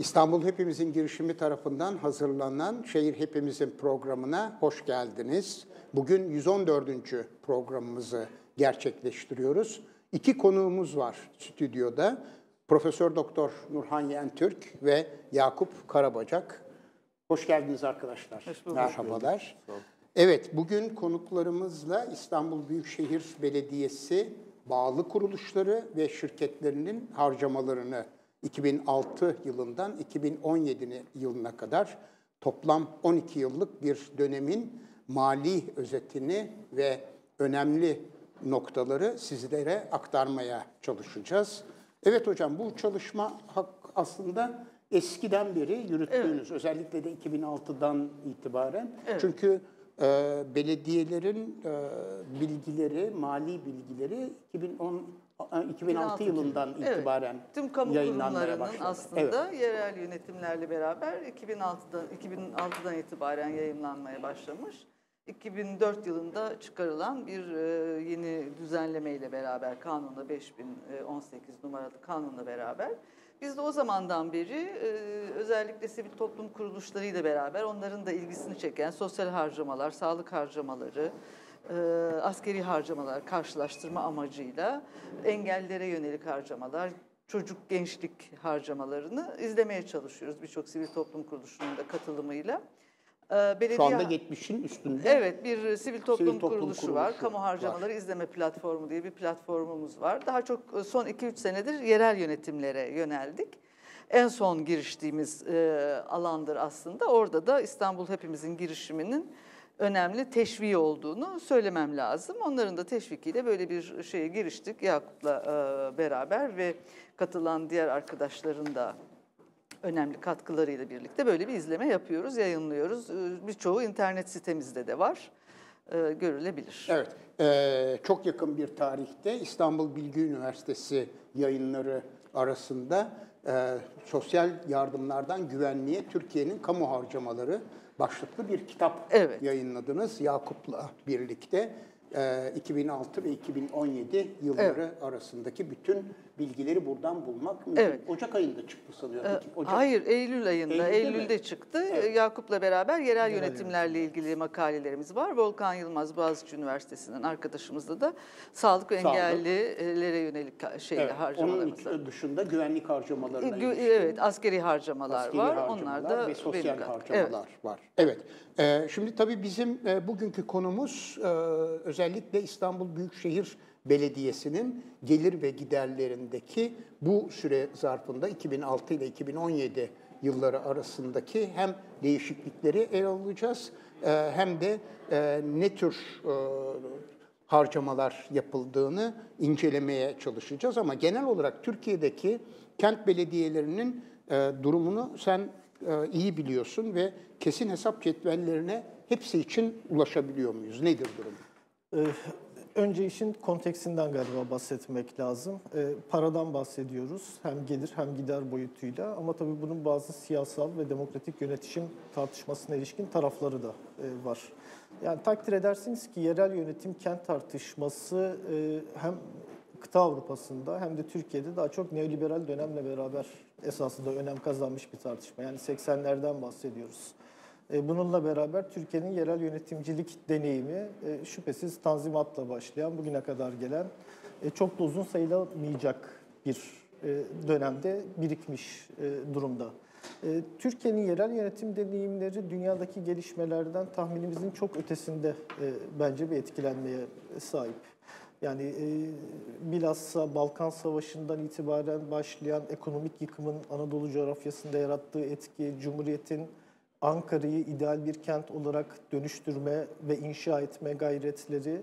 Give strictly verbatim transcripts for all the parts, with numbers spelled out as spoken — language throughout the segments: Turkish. İstanbul Hepimizin girişimi tarafından hazırlanan Şehir Hepimizin programına hoş geldiniz. Bugün yüz on dördüncü programımızı gerçekleştiriyoruz. İki konuğumuz var stüdyoda. Profesör Doktor Nurhan Yentürk ve Yakup Karabacak. Hoş geldiniz arkadaşlar. Hoş bulduk. Merhabalar. Hoş bulduk. Evet, bugün konuklarımızla İstanbul Büyükşehir Belediyesi bağlı kuruluşları ve şirketlerinin harcamalarını iki bin altı yılından iki bin on yedi yılına kadar toplam on iki yıllık bir dönemin mali özetini ve önemli noktaları sizlere aktarmaya çalışacağız. Evet hocam, bu çalışma aslında eskiden beri yürüttüğünüz, evet, özellikle de iki bin altıdan itibaren. Evet. Çünkü e, belediyelerin e, bilgileri, mali bilgileri iki bin on iki bin altı yılından itibaren, evet, tüm kamu kurumlarının başladı. Aslında evet, yerel yönetimlerle beraber iki bin altıdan, iki bin altıdan itibaren yayımlanmaya başlamış. iki bin dört yılında çıkarılan bir yeni düzenlemeyle beraber, kanunla beş bin on sekiz numaralı kanunla beraber biz de o zamandan beri özellikle sivil toplum kuruluşlarıyla beraber onların da ilgisini çeken sosyal harcamalar, sağlık harcamaları, askeri harcamalar karşılaştırma amacıyla engellilere yönelik harcamalar, çocuk gençlik harcamalarını izlemeye çalışıyoruz birçok sivil toplum kuruluşunun da katılımıyla. Belediye, şu anda yetmişin üstünde. Evet, bir sivil toplum, sivil toplum kuruluşu, kuruluşu var. Kamu harcamaları var. İzleme platformu diye bir platformumuz var. Daha çok son iki üç senedir yerel yönetimlere yöneldik. En son giriştiğimiz e, alandır aslında. Orada da İstanbul Hepimizin girişiminin önemli teşviği olduğunu söylemem lazım. Onların da teşvikiyle böyle bir şeye giriştik Yakup'la e, beraber ve katılan diğer arkadaşların da önemli katkılarıyla birlikte böyle bir izleme yapıyoruz, yayınlıyoruz. Birçoğu internet sitemizde de var, görülebilir. Evet, çok yakın bir tarihte İstanbul Bilgi Üniversitesi yayınları arasında sosyal yardımlardan güvenliğe Türkiye'nin kamu harcamaları başlıklı bir kitap, evet, yayınladınız Yakup'la birlikte. iki bin altı ve iki bin on yedi yılları, evet, arasındaki bütün bilgileri buradan bulmak mümkün. Evet. Ocak ayında çıktı sanıyorum. Ee, Ocak... Hayır, Eylül ayında. Eylül'de, Eylül'de çıktı. Evet. Yakup'la beraber yerel, yerel yönetimlerle yönetim. ilgili makalelerimiz var. Volkan Yılmaz, Boğaziçi Üniversitesi'nin arkadaşımızla da sağlık ve engellilere yönelik şeyle, evet, harcamalarımız var. Onun dışında güvenlik harcamalarına Gü ilişkin. Evet, askeri harcamalar askeri var. Harcamalar Onlar da ve sosyal harcamalar, evet, var. Evet. Ee, şimdi tabii bizim e, bugünkü konumuz e, özellikle Özellikle İstanbul Büyükşehir Belediyesi'nin gelir ve giderlerindeki bu süre zarfında iki bin altı ile iki bin on yedi yılları arasındaki hem değişiklikleri ele alacağız hem de ne tür harcamalar yapıldığını incelemeye çalışacağız. Ama genel olarak Türkiye'deki kent belediyelerinin durumunu sen iyi biliyorsun ve kesin hesap cetvellerine hepsi için ulaşabiliyor muyuz? Nedir durum? Önce işin kontekstinden galiba bahsetmek lazım. Paradan bahsediyoruz, hem gelir hem gider boyutuyla, ama tabii bunun bazı siyasal ve demokratik yönetişim tartışmasına ilişkin tarafları da var. Yani takdir edersiniz ki yerel yönetim kent tartışması hem kıta Avrupa'sında hem de Türkiye'de daha çok neoliberal dönemle beraber esasında önem kazanmış bir tartışma. Yani seksenlerden bahsediyoruz. Bununla beraber Türkiye'nin yerel yönetimcilik deneyimi şüphesiz Tanzimat'la başlayan, bugüne kadar gelen, çok da uzun sayılamayacak bir dönemde birikmiş durumda. Türkiye'nin yerel yönetim deneyimleri dünyadaki gelişmelerden tahminimizin çok ötesinde bence bir etkilenmeye sahip. Yani e, bilhassa Balkan Savaşı'ndan itibaren başlayan ekonomik yıkımın Anadolu coğrafyasında yarattığı etki, Cumhuriyet'in Ankara'yı ideal bir kent olarak dönüştürme ve inşa etme gayretleri,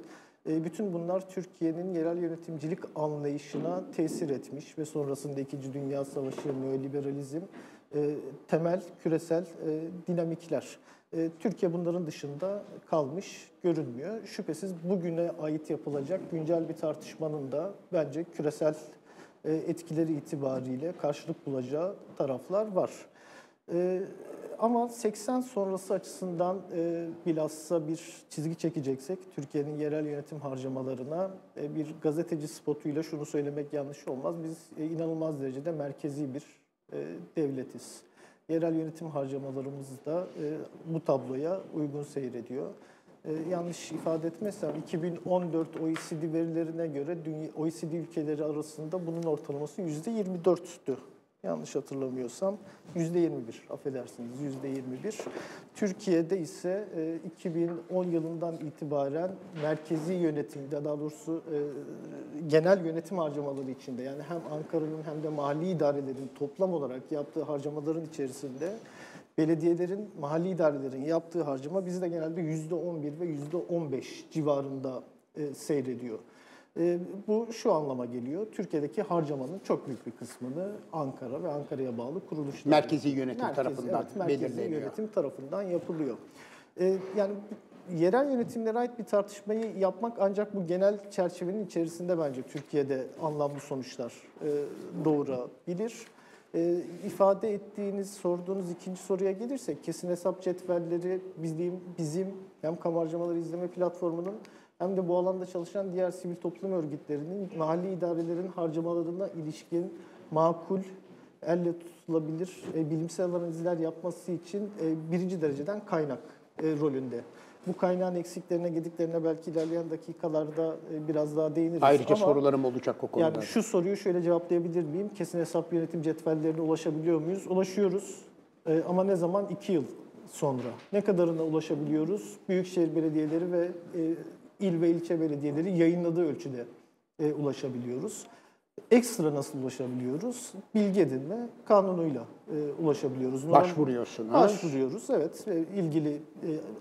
bütün bunlar Türkiye'nin yerel yönetimcilik anlayışına tesir etmiş ve sonrasında İkinci Dünya Savaşı, neoliberalizm, temel küresel dinamikler. Türkiye bunların dışında kalmış görünmüyor. Şüphesiz bugüne ait yapılacak güncel bir tartışmanın da bence küresel etkileri itibariyle karşılık bulacağı taraflar var. Ama seksen sonrası açısından e, bilhassa bir çizgi çekeceksek Türkiye'nin yerel yönetim harcamalarına e, bir gazeteci spotuyla şunu söylemek yanlış olmaz. Biz e, inanılmaz derecede merkezi bir devletiz. Yerel yönetim harcamalarımız da bu tabloya uygun seyrediyor. Yanlış ifade etmezsem iki bin on dört O E C D verilerine göre O E C D ülkeleri arasında bunun ortalaması yüzde yirmi dörttü. Yanlış hatırlamıyorsam yüzde yirmi bir, affedersiniz yüzde yirmi bir. Türkiye'de ise iki bin on yılından itibaren merkezi yönetimde, daha doğrusu genel yönetim harcamaları içinde, yani hem Ankara'nın hem de mahalli idarelerin toplam olarak yaptığı harcamaların içerisinde belediyelerin, mahalli idarelerin yaptığı harcama bizde genelde yüzde on bir ve yüzde on beş civarında seyrediyor. Bu şu anlama geliyor. Türkiye'deki harcamanın çok büyük bir kısmını Ankara ve Ankara'ya bağlı kuruluşlar, merkezi yönetim Merkez, tarafından evet, merkezi belirleniyor. Yönetim tarafından yapılıyor. Ee, yani yerel yönetimlere ait bir tartışmayı yapmak ancak bu genel çerçevenin içerisinde bence Türkiye'de anlamlı sonuçlar e, doğurabilir. E, ifade ettiğiniz, sorduğunuz ikinci soruya gelirsek, kesin hesap cetvelleri bizim, bizim hem kamu harcamaları izleme platformunun hem de bu alanda çalışan diğer sivil toplum örgütlerinin, mahalli idarelerin harcamalarına ilişkin makul, elle tutulabilir e, bilimsel analizler yapması için e, birinci dereceden kaynak e, rolünde. Bu kaynağın eksiklerine, gediklerine belki ilerleyen dakikalarda e, biraz daha değiniriz. Ayrıca ama sorularım olacak o konuda. Yani şu soruyu şöyle cevaplayabilir miyim? Kesin hesap yönetim cetvellerine ulaşabiliyor muyuz? Ulaşıyoruz e, ama ne zaman? İki yıl sonra. Ne kadarına ulaşabiliyoruz? Büyükşehir belediyeleri ve e, İl ve ilçe belediyeleri yayınladığı ölçüde e, ulaşabiliyoruz. Ekstra nasıl ulaşabiliyoruz? Bilgi edinme kanunuyla e, ulaşabiliyoruz. Başvuruyorsunuz. Başvuruyoruz, evet. İlgili e,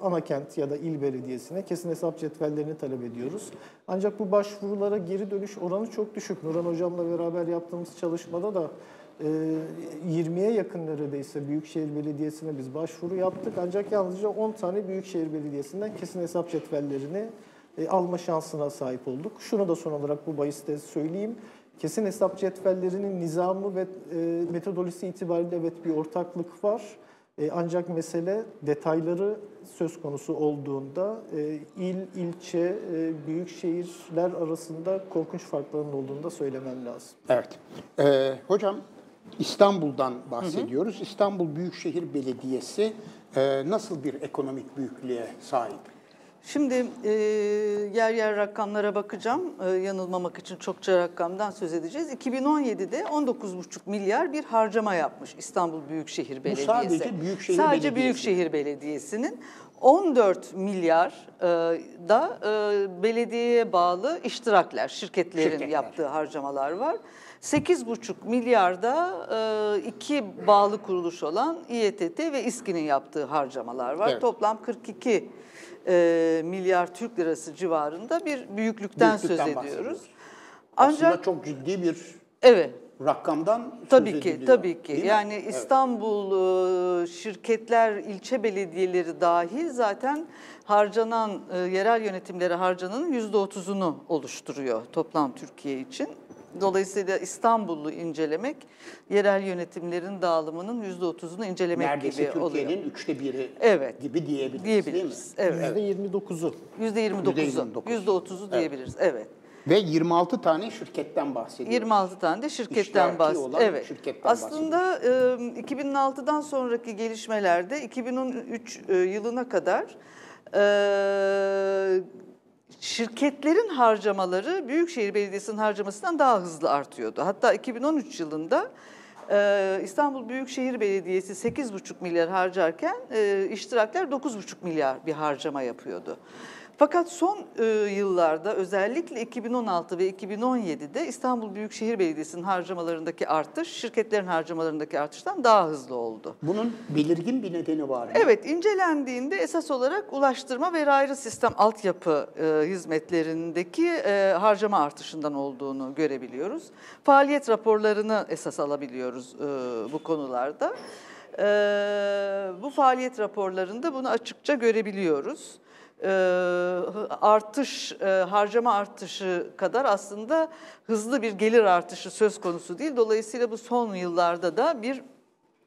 ana kent ya da il belediyesine kesin hesap cetvellerini talep ediyoruz. Ancak bu başvurulara geri dönüş oranı çok düşük. Nurhan Hocam'la beraber yaptığımız çalışmada da yirmiye yakın neredeyse Büyükşehir Belediyesi'ne biz başvuru yaptık. Ancak yalnızca on tane Büyükşehir Belediyesi'nden kesin hesap cetvellerini alma şansına sahip olduk. Şunu da son olarak bu bahiste söyleyeyim. Kesin hesap cetvellerinin nizamı ve metodolojisi itibariyle evet bir ortaklık var. Ancak mesele detayları söz konusu olduğunda il, ilçe, büyük şehirler arasında korkunç farkların olduğunu da söylemem lazım. Evet. Ee, hocam, İstanbul'dan bahsediyoruz. Hı hı. İstanbul Büyükşehir Belediyesi e, nasıl bir ekonomik büyüklüğe sahip? Şimdi e, yer yer rakamlara bakacağım. E, yanılmamak için çokça rakamdan söz edeceğiz. iki bin on yedide on dokuz buçuk milyar bir harcama yapmış İstanbul Büyükşehir Belediyesi. Bu sadece Büyükşehir, sadece Belediyesi. Büyükşehir Belediyesi'nin on dört milyar e, da e, belediyeye bağlı iştirakler, şirketlerin şirketler. yaptığı harcamalar var. sekiz buçuk milyarda iki bağlı kuruluş olan İ E T T ve İSKİ'nin yaptığı harcamalar var. Evet. Toplam kırk iki milyar Türk lirası civarında bir büyüklükten, büyüklükten söz ediyoruz. Ancak aslında çok ciddi bir evet, rakamdan tabii söz ki, ediliyor. Tabii ki. Yani evet. İstanbul şirketler, ilçe belediyeleri dahil zaten harcanan, yerel yönetimlere harcananın yüzde otuzunu oluşturuyor toplam Türkiye için. Dolayısıyla İstanbul'u incelemek, yerel yönetimlerin dağılımının yüzde otuzunu incelemek neredeyse gibi oluyor. Neredeyse Türkiye'nin üçte biri evet. gibi diyebiliriz, diyebiliriz değil mi? Evet. yüzde yirmi dokuzu. yüzde yirmi dokuzu, yüzde otuzu diyebiliriz, evet. evet. Ve yirmi altı tane şirketten bahsediyoruz. yirmi altı tane de şirketten bahsediyoruz. Evet. Şirketten aslında e, iki bin altıdan sonraki gelişmelerde iki bin on üç e, yılına kadar E, şirketlerin harcamaları Büyükşehir Belediyesi'nin harcamasından daha hızlı artıyordu. Hatta iki bin on üç yılında e, İstanbul Büyükşehir Belediyesi sekiz buçuk milyar harcarken e, iştirakler dokuz buçuk milyar bir harcama yapıyordu. Fakat son e, yıllarda özellikle iki bin on altı ve iki bin on yedide İstanbul Büyükşehir Belediyesi'nin harcamalarındaki artış, şirketlerin harcamalarındaki artıştan daha hızlı oldu. Bunun belirgin bir nedeni var mı? Evet, incelendiğinde esas olarak ulaştırma ve ayrı sistem altyapı e, hizmetlerindeki e, harcama artışından olduğunu görebiliyoruz. Faaliyet raporlarını esas alabiliyoruz e, bu konularda. E, bu faaliyet raporlarında bunu açıkça görebiliyoruz. E, artış, e, harcama artışı kadar aslında hızlı bir gelir artışı söz konusu değil. Dolayısıyla bu son yıllarda da bir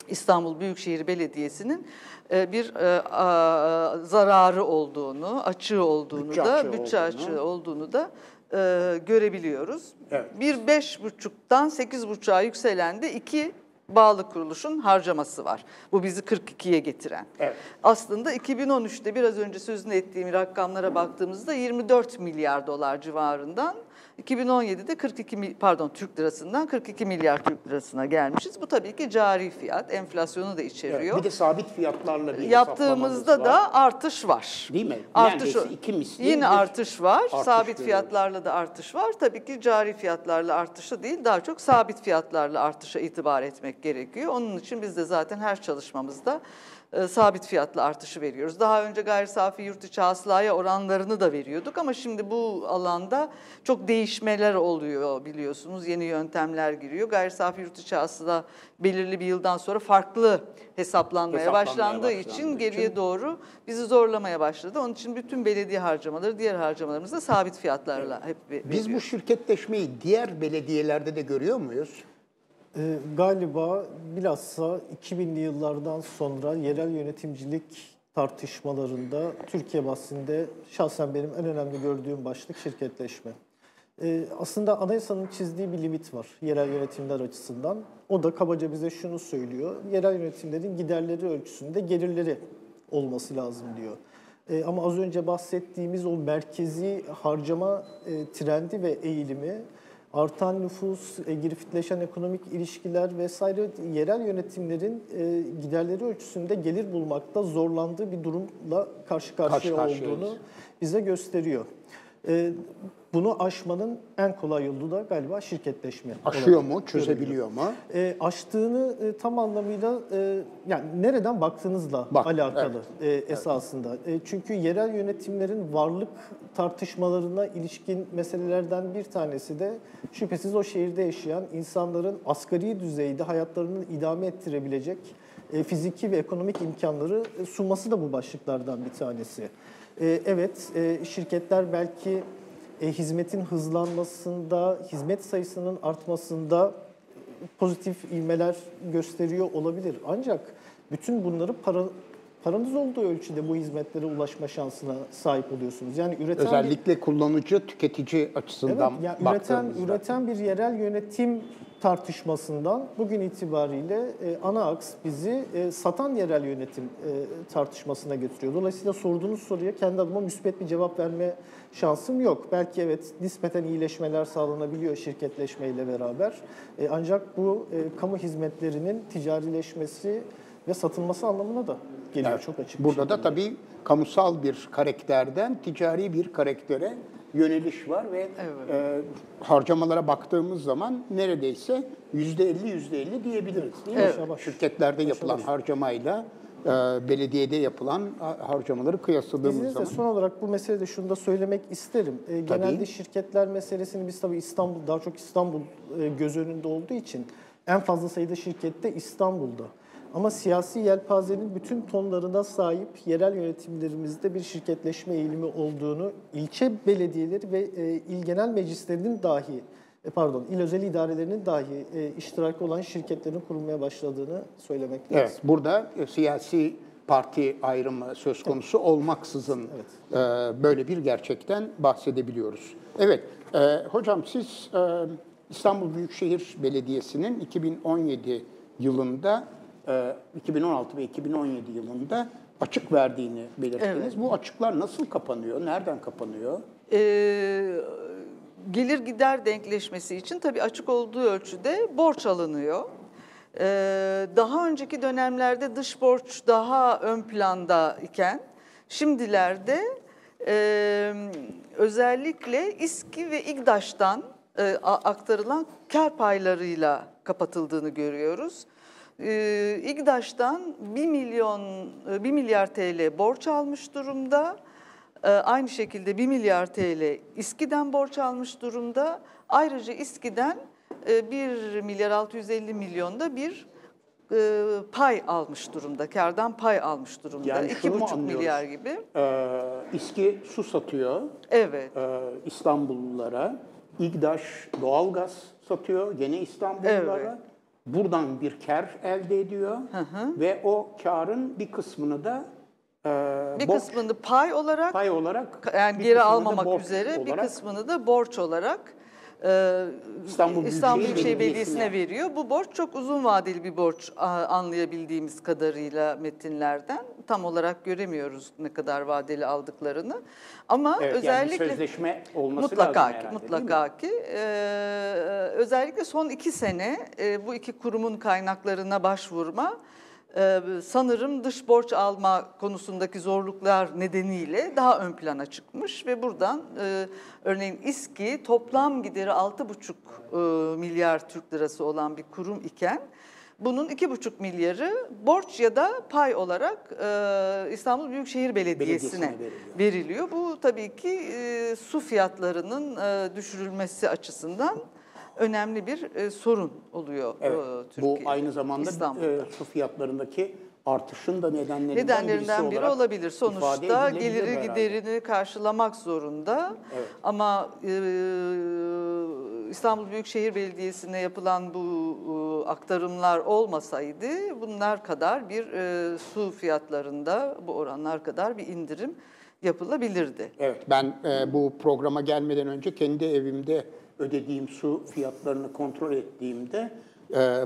İstanbul Büyükşehir Belediyesi'nin e, bir e, a, zararı olduğunu, açığı olduğunu bütçe da, bütçe açığı olduğunu da e, görebiliyoruz. Evet. Bir beş buçuktan sekiz buçuğa yükselen de iki bağlı kuruluşun harcaması var. Bu bizi kırk ikiye getiren. Evet. Aslında iki bin on üçte biraz önce sözünü ettiğim rakamlara baktığımızda yirmi dört milyar dolar civarından iki bin on yedide kırk iki pardon Türk lirasından kırk iki milyar Türk lirasına gelmişiz. Bu tabii ki cari fiyat, enflasyonu da içeriyor. Evet, bir de sabit fiyatlarla bir yaptığımızda da var. Artış var. Değil mi? Artış yani iki misli. Yine artış var. Artış sabit görüyoruz. Fiyatlarla da artış var. Tabii ki cari fiyatlarla artışı değil, daha çok sabit fiyatlarla artışa itibar etmek gerekiyor. Onun için biz de zaten her çalışmamızda E, sabit fiyatlı artışı veriyoruz. Daha önce gayri safi yurt içi hasılaya oranlarını da veriyorduk ama şimdi bu alanda çok değişmeler oluyor biliyorsunuz. Yeni yöntemler giriyor. Gayri safi yurt içi hasıla belirli bir yıldan sonra farklı hesaplanmaya, hesaplanmaya başlandığı başlandı. için geriye Çünkü... doğru bizi zorlamaya başladı. Onun için bütün belediye harcamaları, diğer harcamalarımız da sabit fiyatlarla hep veriyoruz. Biz bu şirketleşmeyi diğer belediyelerde de görüyor muyuz? E, galiba bilhassa iki binli yıllardan sonra yerel yönetimcilik tartışmalarında Türkiye basında şahsen benim en önemli gördüğüm başlık şirketleşme. E, aslında anayasanın çizdiği bir limit var yerel yönetimler açısından. O da kabaca bize şunu söylüyor, yerel yönetimlerin giderleri ölçüsünde gelirleri olması lazım diyor. E, ama az önce bahsettiğimiz o merkezi harcama e, trendi ve eğilimi, artan nüfus, e, girifleşen ekonomik ilişkiler vesaire yerel yönetimlerin e, giderleri ölçüsünde gelir bulmakta zorlandığı bir durumla karşı karşıya Kaç olduğunu karşıyayız. bize gösteriyor. E, bunu aşmanın en kolay yolu da galiba şirketleşme. Aşıyor mu, çözebiliyor mu? E, aştığını e, tam anlamıyla e, yani nereden baktığınızla Bak, alakalı evet, e, esasında. Evet. E, çünkü yerel yönetimlerin varlık tartışmalarına ilişkin meselelerden bir tanesi de şüphesiz o şehirde yaşayan insanların asgari düzeyde hayatlarını idame ettirebilecek e, fiziki ve ekonomik imkanları sunması da bu başlıklardan bir tanesi. E, evet, e, şirketler belki E, hizmetin hızlanmasında, hizmet sayısının artmasında pozitif ivmeler gösteriyor olabilir. Ancak bütün bunları para, paranız olduğu ölçüde bu hizmetlere ulaşma şansına sahip oluyorsunuz. Yani üreten özellikle bir, kullanıcı, tüketici açısından evet, yani üreten, üreten bir yerel yönetim tartışmasından bugün itibariyle e, ana aks bizi e, satan yerel yönetim e, tartışmasına götürüyor. Dolayısıyla sorduğunuz soruya kendi adıma müspet bir cevap verme şansım yok. Belki evet nispeten iyileşmeler sağlanabiliyor şirketleşmeyle beraber. E, ancak bu e, kamu hizmetlerinin ticarileşmesi ve satılması anlamına da geliyor evet, çok açık. Burada da tabii kamusal bir karakterden ticari bir karaktere yöneliş var ve evet. e, harcamalara baktığımız zaman neredeyse yüzde elli yüzde elli diyebiliriz. Değil evet. mi? Şirketlerde yapılan harcamayla e, belediyede yapılan harcamaları kıyasladığımız İzninizle zaman. Son olarak bu meselede şunu da söylemek isterim. E, genelde tabii. şirketler meselesini biz tabii İstanbul, daha çok İstanbul e, göz önünde olduğu için en fazla sayıda şirkette İstanbul'da. Ama siyasi yelpazenin bütün tonlarına sahip yerel yönetimlerimizde bir şirketleşme eğilimi olduğunu ilçe belediyeleri ve e, il genel meclislerinin dahi, e, pardon il özel idarelerinin dahi e, iştirakı olan şirketlerin kurulmaya başladığını söylemek lazım. Evet, burada e, siyasi parti ayrımı söz konusu evet. olmaksızın evet. e, böyle bir gerçekten bahsedebiliyoruz. Evet, e, hocam siz e, İstanbul Büyükşehir Belediyesi'nin iki bin on yedi yılında iki bin on altı ve iki bin on yedi yılında açık verdiğini belirttiniz. Evet. Bu açıklar nasıl kapanıyor? Nereden kapanıyor? Ee, gelir gider denkleşmesi için tabii açık olduğu ölçüde borç alınıyor. Ee, daha önceki dönemlerde dış borç daha ön planda iken şimdilerde e, özellikle İSKİ ve İGDAŞ'tan e, aktarılan kar paylarıyla kapatıldığını görüyoruz. İGDAŞ'tan bir milyon bir milyar T L borç almış durumda. Aynı şekilde bir milyar T L İSKİ'den borç almış durumda. Ayrıca İSKİ'den bir milyar altı yüz elli milyonda bir pay almış durumda. Kârdan pay almış durumda. Yani iki buçuk milyar gibi. Ee, İSKİ su satıyor. Evet. Ee, İstanbullulara. İGDAŞ doğalgaz satıyor. Gene İstanbullulara. Evet. Buradan bir kar elde ediyor hı hı. ve o karın bir kısmını da e, bir borç, kısmını pay olarak, pay olarak yani geri almamak üzere bir kısmını da borç olarak İstanbul, İstanbul Büyükşehir Belediyesi'ne veriyor. Bu borç çok uzun vadeli bir borç anlayabildiğimiz kadarıyla metinlerden. Tam olarak göremiyoruz ne kadar vadeli aldıklarını. Ama evet, özellikle yani sözleşme olması mutlaka lazım herhalde, mutlaka ki e, özellikle son iki sene e, bu iki kurumun kaynaklarına başvurma e, sanırım dış borç alma konusundaki zorluklar nedeniyle daha ön plana çıkmış ve buradan e, örneğin İSKİ toplam gideri altı buçuk e, milyar Türk lirası olan bir kurum iken bunun iki buçuk milyarı borç ya da pay olarak e, İstanbul Büyükşehir Belediyesi'ne veriliyor. Bu tabii ki e, su fiyatlarının e, düşürülmesi açısından önemli bir e, sorun oluyor. Evet, e, Türkiye, bu aynı zamanda e, su fiyatlarındaki artışın da nedenlerinden, nedenlerinden biri olabilir. Sonuçta geliri herhalde giderini karşılamak zorunda. Evet. Ama e, İstanbul Büyükşehir Belediyesi'ne yapılan bu e, aktarımlar olmasaydı bunlar kadar bir e, su fiyatlarında bu oranlar kadar bir indirim yapılabilirdi. Evet, ben e, bu programa gelmeden önce kendi evimde ödediğim su fiyatlarını kontrol ettiğimde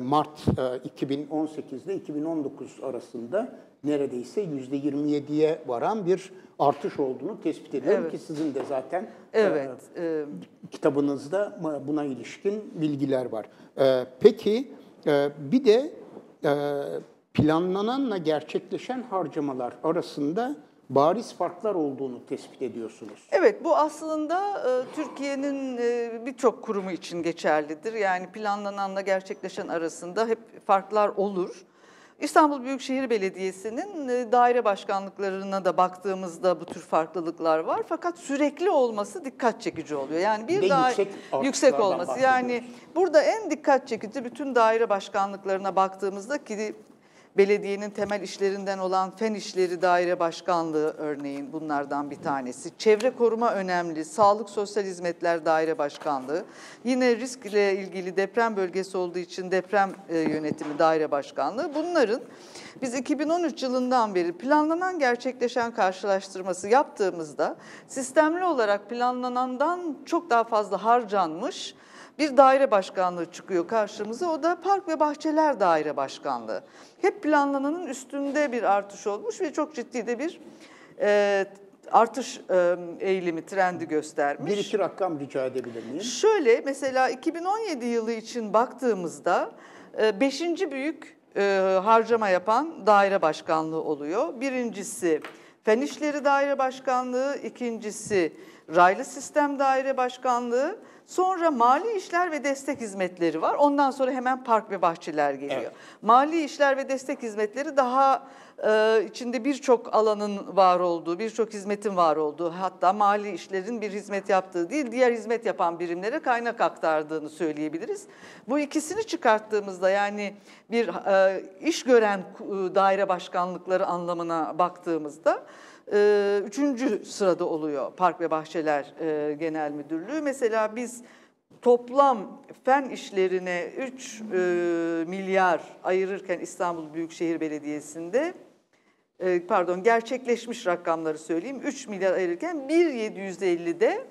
Mart iki bin on sekiz'de iki bin on dokuz arasında neredeyse yüzde yirmi yedi'ye varan bir artış olduğunu tespit ediyorum, evet, ki sizin de zaten evet, e, kitabınızda buna ilişkin bilgiler var. E, peki e, bir de e, planlananla gerçekleşen harcamalar arasında bariz farklar olduğunu tespit ediyorsunuz. Evet, bu aslında e, Türkiye'nin e, birçok kurumu için geçerlidir. Yani planlananla gerçekleşen arasında hep farklar olur. İstanbul Büyükşehir Belediyesi'nin e, daire başkanlıklarına da baktığımızda bu tür farklılıklar var. Fakat sürekli olması dikkat çekici oluyor. Yani bir daha yüksek, yüksek olması. Yani burada en dikkat çekici bütün daire başkanlıklarına baktığımızda ki belediyenin temel işlerinden olan Fen İşleri Daire Başkanlığı örneğin bunlardan bir tanesi. Çevre koruma önemli, Sağlık Sosyal Hizmetler Daire Başkanlığı. Yine riskle ilgili deprem bölgesi olduğu için Deprem Yönetimi Daire Başkanlığı. Bunların biz iki bin on üç yılından beri planlanan gerçekleşen karşılaştırması yaptığımızda sistemli olarak planlanandan çok daha fazla harcanmış bir daire başkanlığı çıkıyor karşımıza. O da Park ve Bahçeler Daire Başkanlığı. Hep planlananın üstünde bir artış olmuş ve çok ciddi de bir e, artış e, eğilimi, trendi göstermiş. Bir iki rakam rica edebilir miyim? Şöyle, mesela iki bin on yedi yılı için baktığımızda e, beşinci büyük e, harcama yapan daire başkanlığı oluyor. Birincisi Fen İşleri Daire Başkanlığı, ikincisi Raylı Sistem Daire Başkanlığı, sonra Mali İşler ve Destek Hizmetleri var. Ondan sonra hemen Park ve Bahçeler geliyor. Evet. Mali İşler ve Destek Hizmetleri daha e, içinde birçok alanın var olduğu, birçok hizmetin var olduğu, hatta mali işlerin bir hizmet yaptığı değil, diğer hizmet yapan birimlere kaynak aktardığını söyleyebiliriz. Bu ikisini çıkarttığımızda yani bir e, iş gören e, daire başkanlıkları anlamına baktığımızda üçüncü sırada oluyor Park ve Bahçeler Genel Müdürlüğü. Mesela biz toplam fen işlerine üç milyar ayırırken İstanbul Büyükşehir Belediyesi'nde, pardon gerçekleşmiş rakamları söyleyeyim, üç milyar ayırırken bir milyar yedi yüz elli'de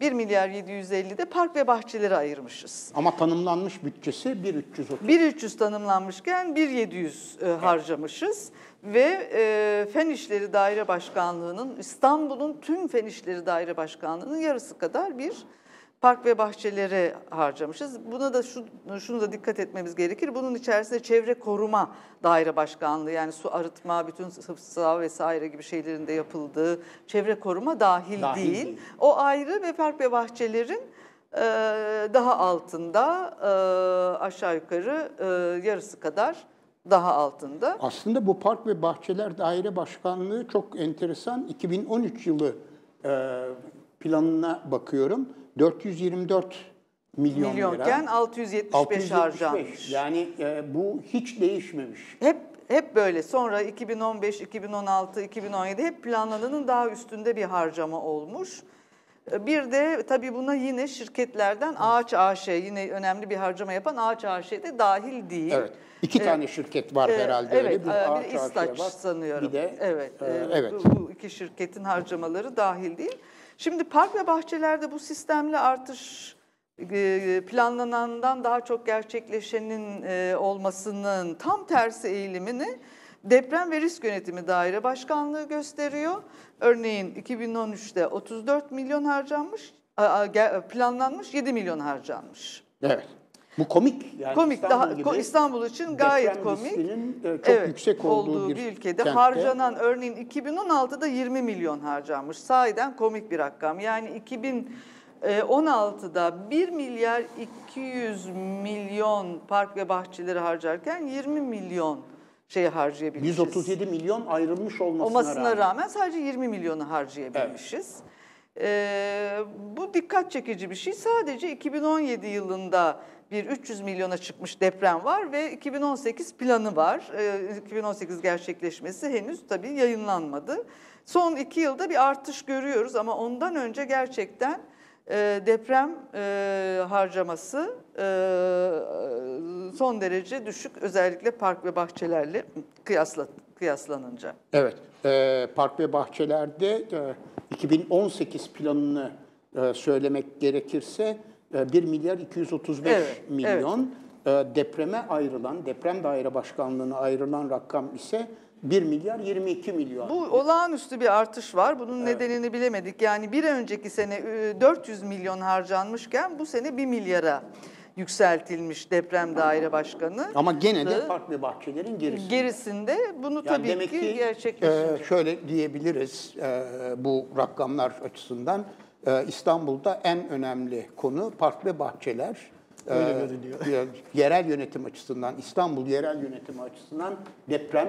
bir milyar yedi yüz elli'de park ve bahçelere ayırmışız. Ama tanımlanmış bütçesi bir milyar üç yüz otuz. bir milyar üç yüz tanımlanmışken bir milyar yedi yüz e, harcamışız. Evet. Ve e, Fen İşleri Daire Başkanlığı'nın, İstanbul'un tüm Fen İşleri Daire Başkanlığı'nın yarısı kadar bir park ve bahçelere harcamışız. Buna da şu, şunu da dikkat etmemiz gerekir. Bunun içerisinde Çevre Koruma Daire Başkanlığı, yani su arıtma, bütün hıfzı vesaire gibi şeylerin de yapıldığı çevre koruma dahil, dahil değil. değil. O ayrı ve park ve bahçelerin e, daha altında e, aşağı yukarı e, yarısı kadar daha altında. Aslında bu Park ve Bahçeler Daire Başkanlığı çok enteresan. iki bin on üç yılı e, planına bakıyorum. dört yüz yirmi dört milyon milyonken lira. altı yüz yetmiş beş harcanmış. Yani e, bu hiç değişmemiş. Hep hep böyle. Sonra iki bin on beş, iki bin on altı, iki bin on yedi hep planlananın daha üstünde bir harcama olmuş. Bir de tabii buna yine şirketlerden Ağaç A Ş, yine önemli bir harcama yapan Ağaç A Ş de dahil değil. Evet. İki ee, tane şirket var e, herhalde. Evet, öyle. Bir, bir de İstaç sanıyorum. Bir de, evet. E, evet. Bu, bu iki şirketin harcamaları dahil değil. Şimdi park ve bahçelerde bu sistemli artış planlanandan daha çok gerçekleşenin olmasının tam tersi eğilimini Deprem ve Risk Yönetimi Daire Başkanlığı gösteriyor. Örneğin iki bin on üçte otuz dört milyon harcanmış, planlanmış, yedi milyon harcanmış. Evet. Bu komik. Yani komik. İstanbul, daha, İstanbul için gayet komik. Çok evet, yüksek olduğu, olduğu bir, bir ülkede kentte. Harcanan örneğin iki bin on altıda yirmi milyon harcanmış. Sahiden komik bir rakam. Yani iki bin on altıda bir milyar iki yüz milyon park ve bahçeleri harcarken yirmi milyon şey harcayabilmişiz. yüz otuz yedi milyon ayrılmış olmasına, olmasına rağmen. rağmen sadece yirmi milyonu harcayabilmişiz. Evet. Ee, bu dikkat çekici bir şey. Sadece iki bin on yedi yılında bir üç yüz milyona çıkmış deprem var ve iki bin on sekiz planı var. Ee, iki bin on sekiz gerçekleşmesi henüz tabii yayınlanmadı. Son iki yılda bir artış görüyoruz ama ondan önce gerçekten e, deprem e, harcaması e, son derece düşük, özellikle park ve bahçelerle kıyasla, kıyaslanınca. Evet, e, park ve bahçelerde e, iki bin on sekiz planını e, söylemek gerekirse bir milyar iki yüz otuz beş evet, milyon evet. Depreme ayrılan, Deprem Daire Başkanlığı'na ayrılan rakam ise bir milyar yirmi iki milyon. Bu olağanüstü bir artış var. Bunun evet. nedenini bilemedik. Yani bir önceki sene dört yüz milyon harcanmışken bu sene bir milyara yükseltilmiş Deprem Daire Başkanı. Ama gene de park ve bahçelerin gerisinde. Gerisinde bunu yani tabii demek ki, ki gerçekleştirdik. E, şöyle diyebiliriz e, bu rakamlar açısından. İstanbul'da en önemli konu park ve bahçeler. Öyle görünüyor. Yerel yönetim açısından, İstanbul yerel yönetimi açısından deprem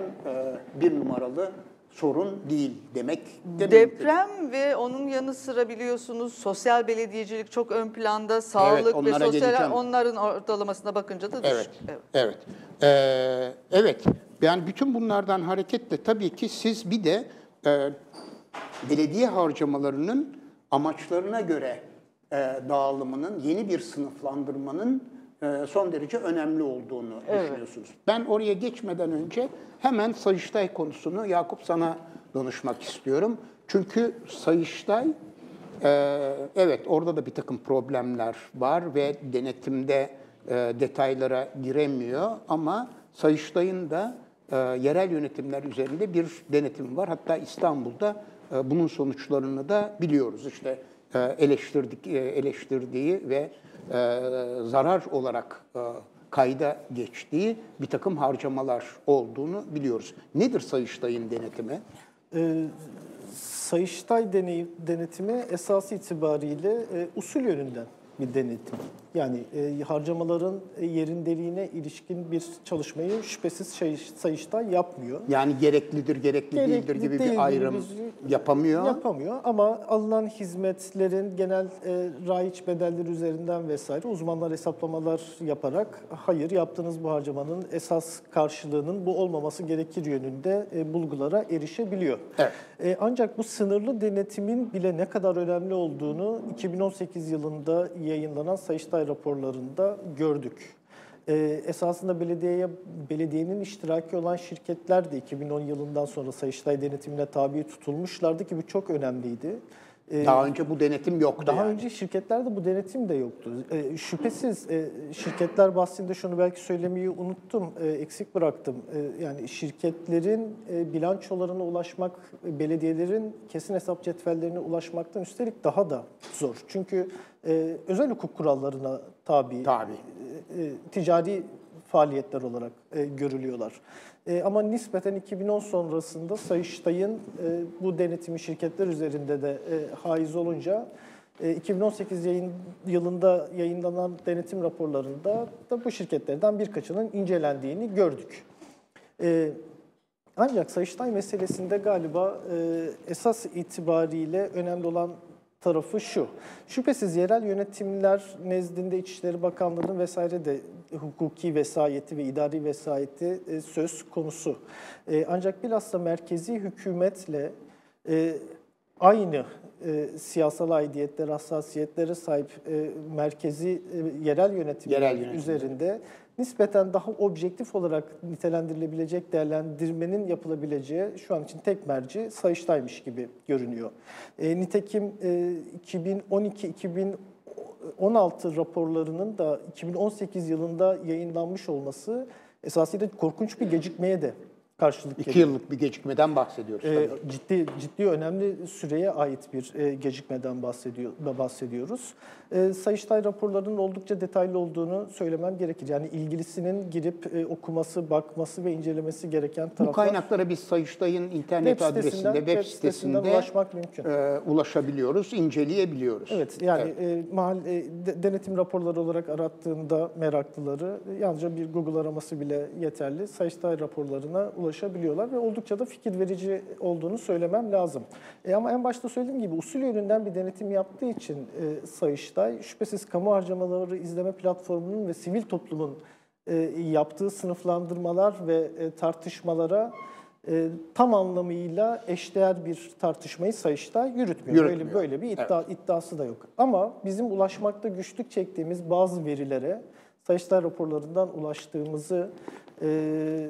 bir numaralı sorun değil demek. demek deprem demek. Ve onun yanı sıra biliyorsunuz sosyal belediyecilik çok ön planda, sağlık evet, ve sosyal geleceğim. Onların ortalamasına bakınca da düşük. Evet, evet. Evet. Ee, evet. Yani bütün bunlardan hareketle tabii ki siz bir de e, belediye harcamalarının amaçlarına göre e, dağılımının, yeni bir sınıflandırmanın e, son derece önemli olduğunu evet. düşünüyorsunuz. Ben oraya geçmeden önce hemen Sayıştay konusunu Yakup sana danışmak istiyorum. Çünkü Sayıştay, e, evet orada da bir takım problemler var ve denetimde e, detaylara giremiyor ama Sayıştay'ın da e, yerel yönetimler üzerinde bir denetim var. Hatta İstanbul'da bunun sonuçlarını da biliyoruz. İşte eleştirdik, eleştirdiği ve zarar olarak kayda geçtiği bir takım harcamalar olduğunu biliyoruz. Nedir Sayıştay'ın denetimi? Ee, Sayıştay denetimi esası itibariyle e, usul yönünden bir denetim. Yani e, harcamaların e, yerindeliğine ilişkin bir çalışmayı şüphesiz şey, Sayıştay yapmıyor. Yani gereklidir, gerekli, gerekli değildir gibi değildir, bir ayrım bir, yapamıyor. Yapamıyor ama alınan hizmetlerin genel e, raiç bedelleri üzerinden vesaire uzmanlar hesaplamalar yaparak hayır yaptığınız bu harcamanın esas karşılığının bu olmaması gerekir yönünde e, bulgulara erişebiliyor. Evet. E, ancak bu sınırlı denetimin bile ne kadar önemli olduğunu iki bin on sekiz yılında yayınlanan Sayıştay raporlarında gördük. Ee, esasında belediyeye, belediyenin iştiraki olan şirketler de iki bin on yılından sonra Sayıştay denetimine tabi tutulmuşlardı ki bu çok önemliydi. Ee, daha önce bu denetim yoktu. Daha yani. önce şirketlerde bu denetim de yoktu. Ee, şüphesiz e, şirketler bahsinde şunu belki söylemeyi unuttum, e, eksik bıraktım. E, yani şirketlerin e, bilançolarına ulaşmak, e, belediyelerin kesin hesap cetvellerine ulaşmaktan üstelik daha da zor. Çünkü Ee, özel hukuk kurallarına tabi, tabi. E, e, ticari faaliyetler olarak e, görülüyorlar. E, ama nispeten iki bin on sonrasında Sayıştay'ın e, bu denetimi şirketler üzerinde de e, haiz olunca e, iki bin on sekiz yayın, yılında yayınlanan denetim raporlarında da bu şirketlerden birkaçının incelendiğini gördük. E, ancak Sayıştay meselesinde galiba e, esas itibariyle önemli olan tarafı şu. Şüphesiz yerel yönetimler nezdinde İçişleri Bakanlığı'nın vesaire de hukuki vesayeti ve idari vesayeti söz konusu. Ancak bilhassa merkezi hükümetle aynı siyasal aidiyetlere, hassasiyetlere sahip merkezi yerel yönetimler yerel yönetim. üzerinde nispeten daha objektif olarak nitelendirilebilecek değerlendirmenin yapılabileceği şu an için tek merci Sayıştay'mış gibi görünüyor. E, nitekim e, 2012-2013 on altı raporlarının da iki bin on sekiz yılında yayınlanmış olması esasında korkunç bir gecikmeye de karşılık geliyor. İki yıllık bir gecikmeden bahsediyoruz. E, ciddi, ciddi önemli süreye ait bir e, gecikmeden bahsediyor, bahsediyoruz. E, Sayıştay raporlarının oldukça detaylı olduğunu söylemem gerekir. Yani ilgilisinin girip e, okuması, bakması ve incelemesi gereken taraflar. Bu kaynaklara biz Sayıştay'ın internet web adresinde, web, web sitesinde, sitesinde ulaşmak mümkün. E, ulaşabiliyoruz, inceleyebiliyoruz. Evet, yani evet. E, mahalle, e, denetim raporları olarak arattığında meraklıları e, yalnızca bir Google araması bile yeterli. Sayıştay raporlarına ulaşabiliyoruz. ulaşabiliyorlar ve oldukça da fikir verici olduğunu söylemem lazım. E ama en başta söylediğim gibi usul yönünden bir denetim yaptığı için e, Sayıştay şüphesiz kamu harcamaları izleme platformunun ve sivil toplumun e, yaptığı sınıflandırmalar ve e, tartışmalara e, tam anlamıyla eşdeğer bir tartışmayı Sayıştay yürütmüyor. yürütmüyor. Böyle, böyle bir iddia, evet. iddiası da yok. Ama bizim ulaşmakta güçlük çektiğimiz bazı verilere Sayıştay raporlarından ulaştığımızı e,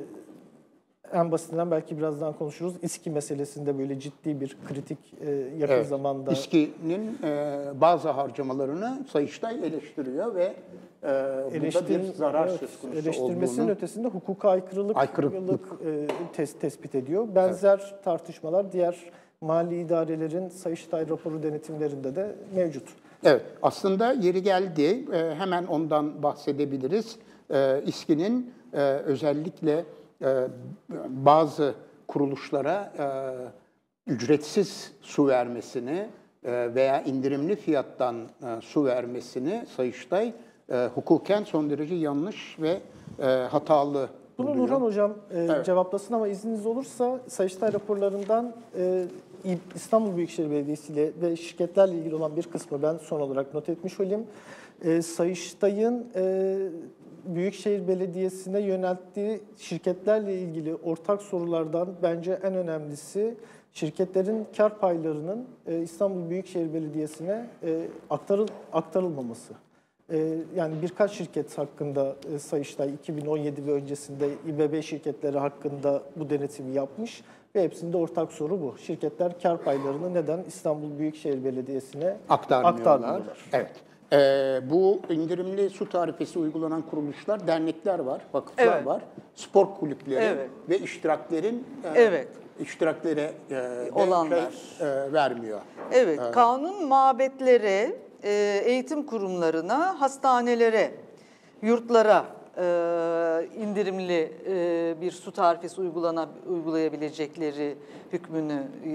en basitinden belki birazdan konuşuruz. İSKİ meselesinde böyle ciddi bir kritik e, yakın evet. zamanda... İSKİ'nin e, bazı harcamalarını Sayıştay eleştiriyor ve e, burada bir zarar evet, söz konusu eleştirmesinin olduğunu... ötesinde hukuka aykırılık, aykırılık. E, tes, tespit ediyor. Benzer evet. tartışmalar diğer mali idarelerin Sayıştay raporu denetimlerinde de mevcut. Evet, aslında yeri geldi. E, hemen ondan bahsedebiliriz. E, İSKİ'nin e, özellikle... bazı kuruluşlara ücretsiz su vermesini veya indirimli fiyattan su vermesini Sayıştay hukuken son derece yanlış ve hatalı. Bunu Nurhan Hocam evet. cevaplasın ama izniniz olursa Sayıştay raporlarından İstanbul Büyükşehir Belediyesi ile ve şirketlerle ilgili olan bir kısmı ben son olarak not etmiş olayım. Sayıştay'ın Büyükşehir Belediyesi'ne yönelttiği şirketlerle ilgili ortak sorulardan bence en önemlisi şirketlerin kar paylarının İstanbul Büyükşehir Belediyesi'ne aktarıl aktarılmaması. Yani birkaç şirket hakkında Sayıştay iki bin on yedi ve öncesinde İBB şirketleri hakkında bu denetimi yapmış ve hepsinde ortak soru bu. Şirketler kar paylarını neden İstanbul Büyükşehir Belediyesi'ne aktarmıyorlar? aktarmıyorlar. Evet. Ee, bu indirimli su tarifesi uygulanan kuruluşlar, dernekler var, vakıflar evet. var, spor kulüpleri evet. ve iştiraklerin e, evet. iştiraklere e, olanlar şey, e, vermiyor. Evet, evet, kanun mabetlere, e, eğitim kurumlarına, hastanelere, yurtlara e, indirimli e, bir su tarifesi uygulana, uygulayabilecekleri hükmünü e,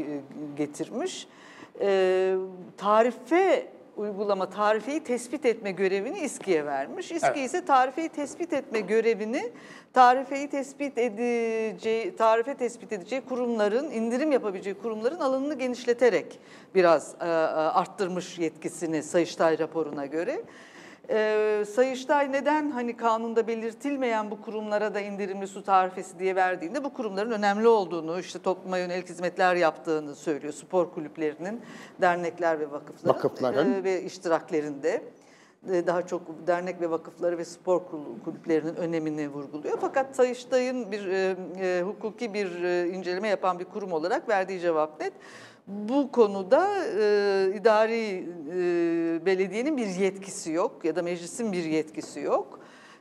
getirmiş. E, tarife uygulama, tarifeyi tespit etme görevini İSKİ'ye vermiş. İSKİ evet. ise tarifeyi tespit etme görevini, tarifeyi tespit edeceği, tarife tespit edeceği kurumların, indirim yapabileceği kurumların alanını genişleterek biraz e, arttırmış yetkisini Sayıştay raporuna göre. E, Sayıştay neden hani kanunda belirtilmeyen bu kurumlara da indirimli su tarifesi diye verdiğinde bu kurumların önemli olduğunu, işte topluma yönelik hizmetler yaptığını söylüyor. Spor kulüplerinin, dernekler ve vakıfların, vakıfların. E, ve iştiraklerinde e, daha çok dernek ve vakıfları ve spor kulüplerinin önemini vurguluyor. Fakat Sayıştay'ın bir e, e, hukuki bir e, inceleme yapan bir kurum olarak verdiği cevap net. Bu konuda e, idari e, belediyenin bir yetkisi yok ya da meclisin bir yetkisi yok.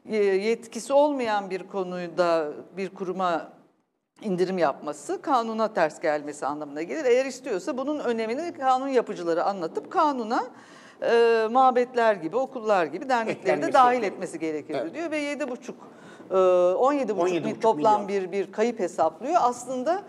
E, yetkisi olmayan bir konuda bir kuruma indirim yapması kanuna ters gelmesi anlamına gelir. Eğer istiyorsa bunun önemini kanun yapıcıları anlatıp kanuna e, mabetler gibi, okullar gibi dernekleri de dahil etmesi gerekir evet. diyor ve yedi buçuk on yedi buçuk toplam bir, bir kayıp hesaplıyor. Aslında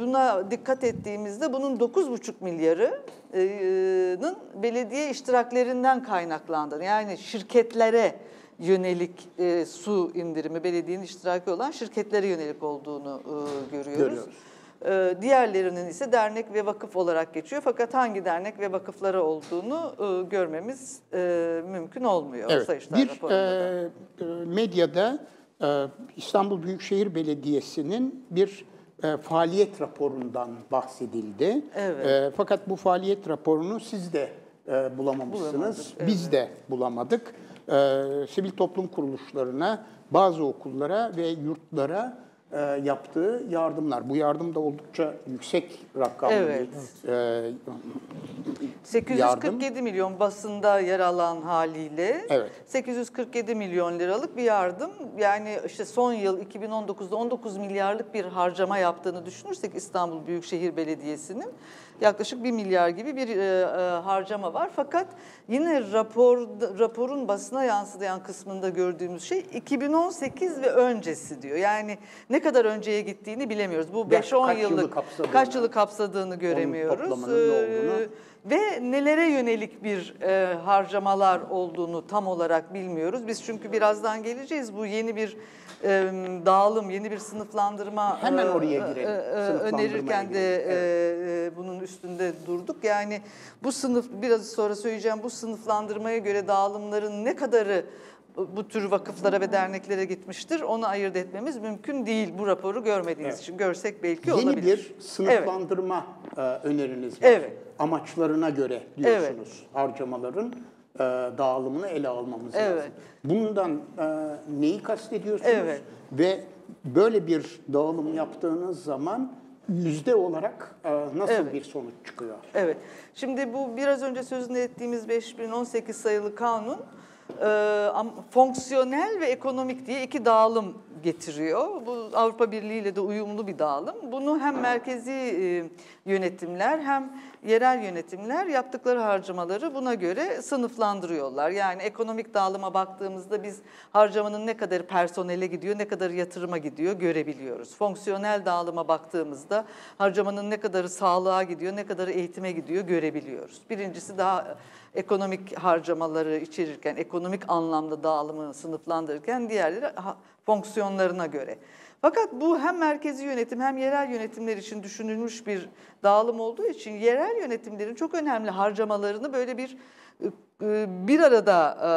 buna dikkat ettiğimizde bunun dokuz buçuk milyarının belediye iştiraklerinden kaynaklandığını, yani şirketlere yönelik su indirimi, belediyenin iştiraki olan şirketlere yönelik olduğunu görüyoruz. görüyoruz. Diğerlerinin ise dernek ve vakıf olarak geçiyor. Fakat hangi dernek ve vakıflara olduğunu görmemiz mümkün olmuyor. Evet, Sayıştay bir raporunda e, medyada İstanbul Büyükşehir Belediyesi'nin bir E, faaliyet raporundan bahsedildi. Evet. E, fakat bu faaliyet raporunu siz de e, bulamamışsınız. Bulamadık, evet. Biz de bulamadık. E, sivil toplum kuruluşlarına, bazı okullara ve yurtlara e, yaptığı yardımlar. Bu yardım da oldukça yüksek rakamlı. Evet. E, sekiz yüz kırk yedi milyon basında yer alan haliyle, evet, sekiz yüz kırk yedi milyon liralık bir yardım. Yani işte son yıl iki bin on dokuzda on dokuz milyarlık bir harcama yaptığını düşünürsek İstanbul Büyükşehir Belediyesi'nin yaklaşık bir milyar gibi bir e, harcama var. Fakat yine rapor, raporun basına yansıdayan kısmında gördüğümüz şey iki bin on sekiz ve öncesi diyor. Yani ne kadar önceye gittiğini bilemiyoruz. Bu beş on yıllık kaç yılı kapsadığını göremiyoruz. Ee, ve nelere yönelik bir e, harcamalar olduğunu tam olarak bilmiyoruz. Biz çünkü birazdan geleceğiz. Bu yeni bir e, dağılım, yeni bir sınıflandırma hemen oraya girelim. E, e, önerirken girelim. de e, e, bunun üstünde durduk. Yani bu sınıf, biraz sonra söyleyeceğim, bu sınıflandırmaya göre dağılımların ne kadarı bu tür vakıflara ve derneklere gitmiştir, onu ayırt etmemiz mümkün değil bu raporu görmediğiniz, evet, için. Görsek belki yeni olabilir. Yeni bir sınıflandırma, evet, öneriniz var. Evet. Amaçlarına göre diyorsunuz, evet, harcamaların dağılımını ele almamız, evet, lazım. Bundan neyi kastediyorsunuz? Evet. Ve böyle bir dağılım yaptığınız zaman yüzde olarak nasıl, evet, bir sonuç çıkıyor? Evet. Şimdi bu biraz önce sözünü ettiğimiz beş bin on sekiz sayılı kanun E, fonksiyonel ve ekonomik diye iki dağılım getiriyor. Bu Avrupa Birliği ile de uyumlu bir dağılım. Bunu hem merkezi e, yönetimler hem yerel yönetimler yaptıkları harcamaları buna göre sınıflandırıyorlar. Yani ekonomik dağılıma baktığımızda biz harcamanın ne kadarı personele gidiyor, ne kadarı yatırıma gidiyor görebiliyoruz. Fonksiyonel dağılıma baktığımızda harcamanın ne kadarı sağlığa gidiyor, ne kadarı eğitime gidiyor görebiliyoruz. Birincisi daha ekonomik harcamaları içerirken, ekonomik anlamda dağılımı sınıflandırırken diğerleri fonksiyonlarına göre. Fakat bu hem merkezi yönetim hem yerel yönetimler için düşünülmüş bir dağılım olduğu için yerel yönetimlerin çok önemli harcamalarını böyle bir bir arada e,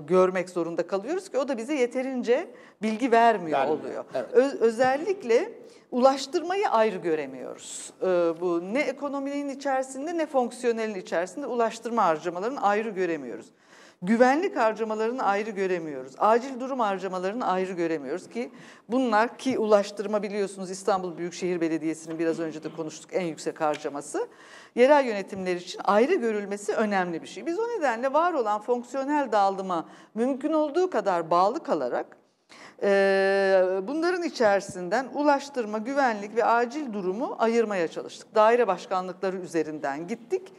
görmek zorunda kalıyoruz ki o da bize yeterince bilgi vermiyor, vermiyor. oluyor. Evet. Öz, özellikle ulaştırmayı ayrı göremiyoruz. E, bu ne ekonominin içerisinde ne fonksiyonelin içerisinde ulaştırma harcamalarını ayrı göremiyoruz. Güvenlik harcamalarını ayrı göremiyoruz. Acil durum harcamalarını ayrı göremiyoruz ki bunlar ki ulaştırma biliyorsunuz İstanbul Büyükşehir Belediyesi'nin biraz önce de konuştuk en yüksek harcaması. Yerel yönetimler için ayrı görülmesi önemli bir şey. Biz o nedenle var olan fonksiyonel dağılıma mümkün olduğu kadar bağlı kalarak e, bunların içerisinden ulaştırma, güvenlik ve acil durumu ayırmaya çalıştık. Daire başkanlıkları üzerinden gittik.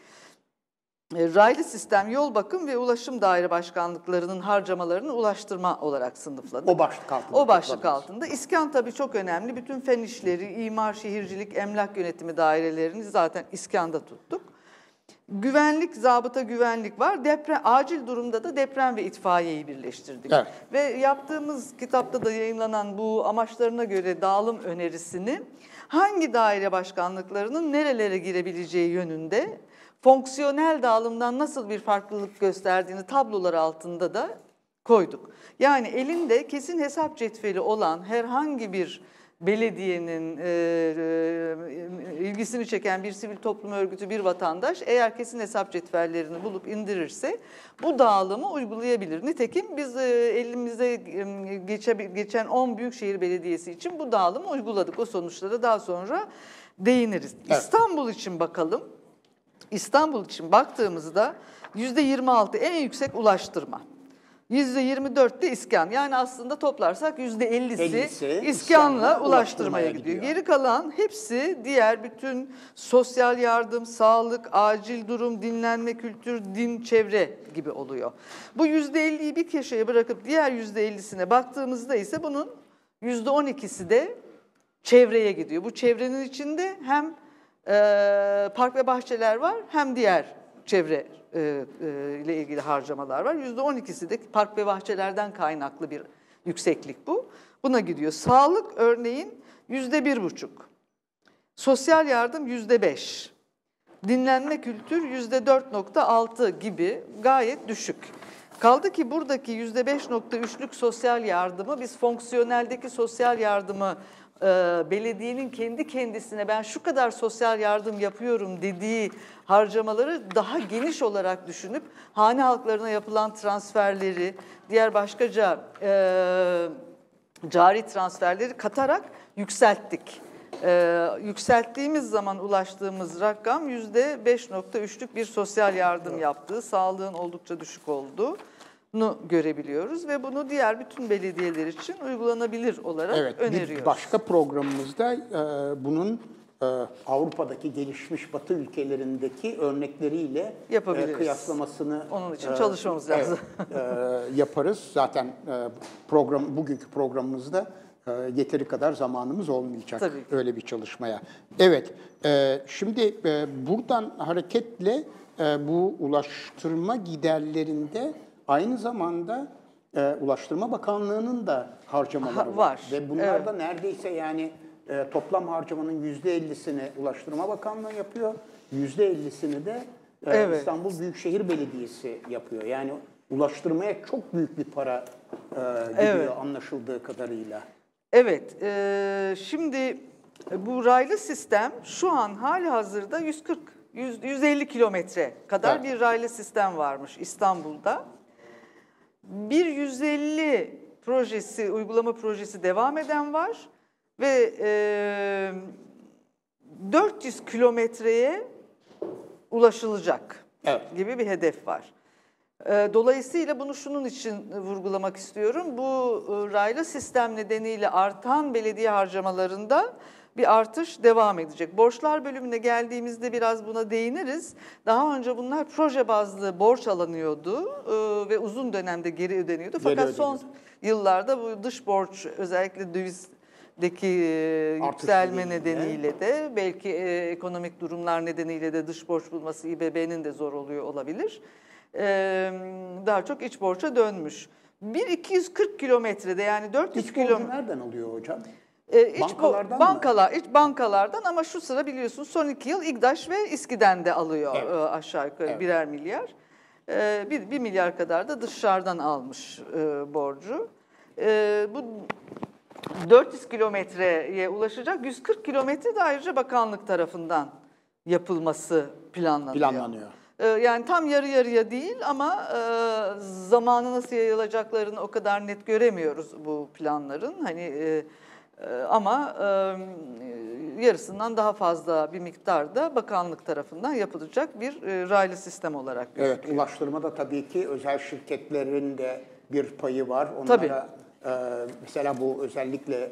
Raylı sistem, yol bakım ve ulaşım daire başkanlıklarının harcamalarını ulaştırma olarak sınıfladık. O başlık altında. O başlık altında. İskan tabii çok önemli. Bütün fen işleri, imar, şehircilik, emlak yönetimi dairelerini zaten İskan'da tuttuk. Güvenlik, zabıta güvenlik var. Deprem, acil durumda da deprem ve itfaiyeyi birleştirdik. Evet. Ve yaptığımız kitapta da yayınlanan bu amaçlarına göre dağılım önerisini hangi daire başkanlıklarının nerelere girebileceği yönünde fonksiyonel dağılımdan nasıl bir farklılık gösterdiğini tablolar altında da koyduk. Yani elinde kesin hesap cetveli olan herhangi bir belediyenin e, ilgisini çeken bir sivil toplum örgütü, bir vatandaş eğer kesin hesap cetvellerini bulup indirirse bu dağılımı uygulayabilir. Nitekim biz e, elimize geçe, geçen on Büyükşehir Belediyesi için bu dağılımı uyguladık. O sonuçlara daha sonra değiniriz. Evet. İstanbul için bakalım. İstanbul için baktığımızda yüzde yirmi altı en yüksek ulaştırma, yüzde yirmi dört de iskan. Yani aslında toplarsak yüzde ellisi iskanla ulaştırmaya gidiyor. gidiyor. Geri kalan hepsi diğer bütün sosyal yardım, sağlık, acil durum, dinlenme, kültür, din, çevre gibi oluyor. Bu yüzde elliyi bir köşeye bırakıp diğer yüzde ellisine baktığımızda ise bunun yüzde on ikisi de çevreye gidiyor. Bu çevrenin içinde hem Ee, park ve bahçeler var hem diğer çevre e, e, ile ilgili harcamalar var. yüzde on ikisi de park ve bahçelerden kaynaklı bir yükseklik bu. Buna gidiyor. Sağlık örneğin yüzde bir buçuk. Sosyal yardım yüzde beş. Dinlenme kültür yüzde dört nokta altı gibi gayet düşük. Kaldı ki buradaki yüzde beş nokta üçlük sosyal yardımı biz fonksiyoneldeki sosyal yardımı belediyenin kendi kendisine ben şu kadar sosyal yardım yapıyorum dediği harcamaları daha geniş olarak düşünüp hane halklarına yapılan transferleri, diğer başkaca e, cari transferleri katarak yükselttik. Ee, yükselttiğimiz zaman ulaştığımız rakam yüzde beş nokta üçlük bir sosyal yardım yaptığı, sağlığın oldukça düşük olduğunu görebiliyoruz ve bunu diğer bütün belediyeler için uygulanabilir olarak evet, öneriyoruz. Bir başka programımızda e, bunun e, Avrupa'daki gelişmiş Batı ülkelerindeki örnekleriyle e, kıyaslamasını onun için e, çalışmamız e, lazım. E, yaparız. Zaten e, program bugünkü programımızda yeteri kadar zamanımız olmayacak tabii öyle bir çalışmaya. Evet, şimdi buradan hareketle bu ulaştırma giderlerinde aynı zamanda Ulaştırma Bakanlığı'nın da harcamaları var. var. Ve bunlar evet. da neredeyse yani toplam harcamanın yüzde ellisini Ulaştırma Bakanlığı yapıyor, yüzde ellisini de evet. İstanbul Büyükşehir Belediyesi yapıyor. Yani ulaştırmaya çok büyük bir para gidiyor evet. anlaşıldığı kadarıyla. Evet, e, şimdi bu raylı sistem şu an hali hazırda yüz kırk yüz elli kilometre kadar evet. bir raylı sistem varmış İstanbul'da. Bir yüz elli projesi, uygulama projesi devam eden var ve e, dört yüz kilometreye ulaşılacak evet. gibi bir hedef var. Dolayısıyla bunu şunun için vurgulamak istiyorum. Bu raylı sistem nedeniyle artan belediye harcamalarında bir artış devam edecek. Borçlar bölümüne geldiğimizde biraz buna değiniriz. Daha önce bunlar proje bazlı borç alınıyordu ve uzun dönemde geri ödeniyordu. Fakat geri ödeniyordu. Son yıllarda bu dış borç özellikle dövizdeki yükselme nedeniyle de belki ekonomik durumlar nedeniyle de dış borç bulması İ B B'nin de zor oluyor olabilir. Ee, daha çok iç borça dönmüş. bir iki yüz kırk kilometrede yani dört yüz kilometre. Nereden alıyor hocam? Ee, bankalardan bankalar, iç bankalardan ama şu sıra biliyorsunuz son iki yıl İGDAŞ ve İSKİ'den de alıyor evet. e, aşağı yukarı evet. birer milyar. Ee, bir, bir milyar kadar da dışarıdan almış e, borcu. E, bu dört yüz kilometreye ulaşacak. yüz kırk kilometre de ayrıca bakanlık tarafından yapılması planlanıyor. Planlanıyor. Yani tam yarı yarıya değil ama zamanı nasıl yayılacaklarını o kadar net göremiyoruz bu planların. Hani ama yarısından daha fazla bir miktar da bakanlık tarafından yapılacak bir raylı sistem olarak gözüküyor. Evet, ulaştırmada tabii ki özel şirketlerin de bir payı var. Onlara tabii. mesela bu özellikle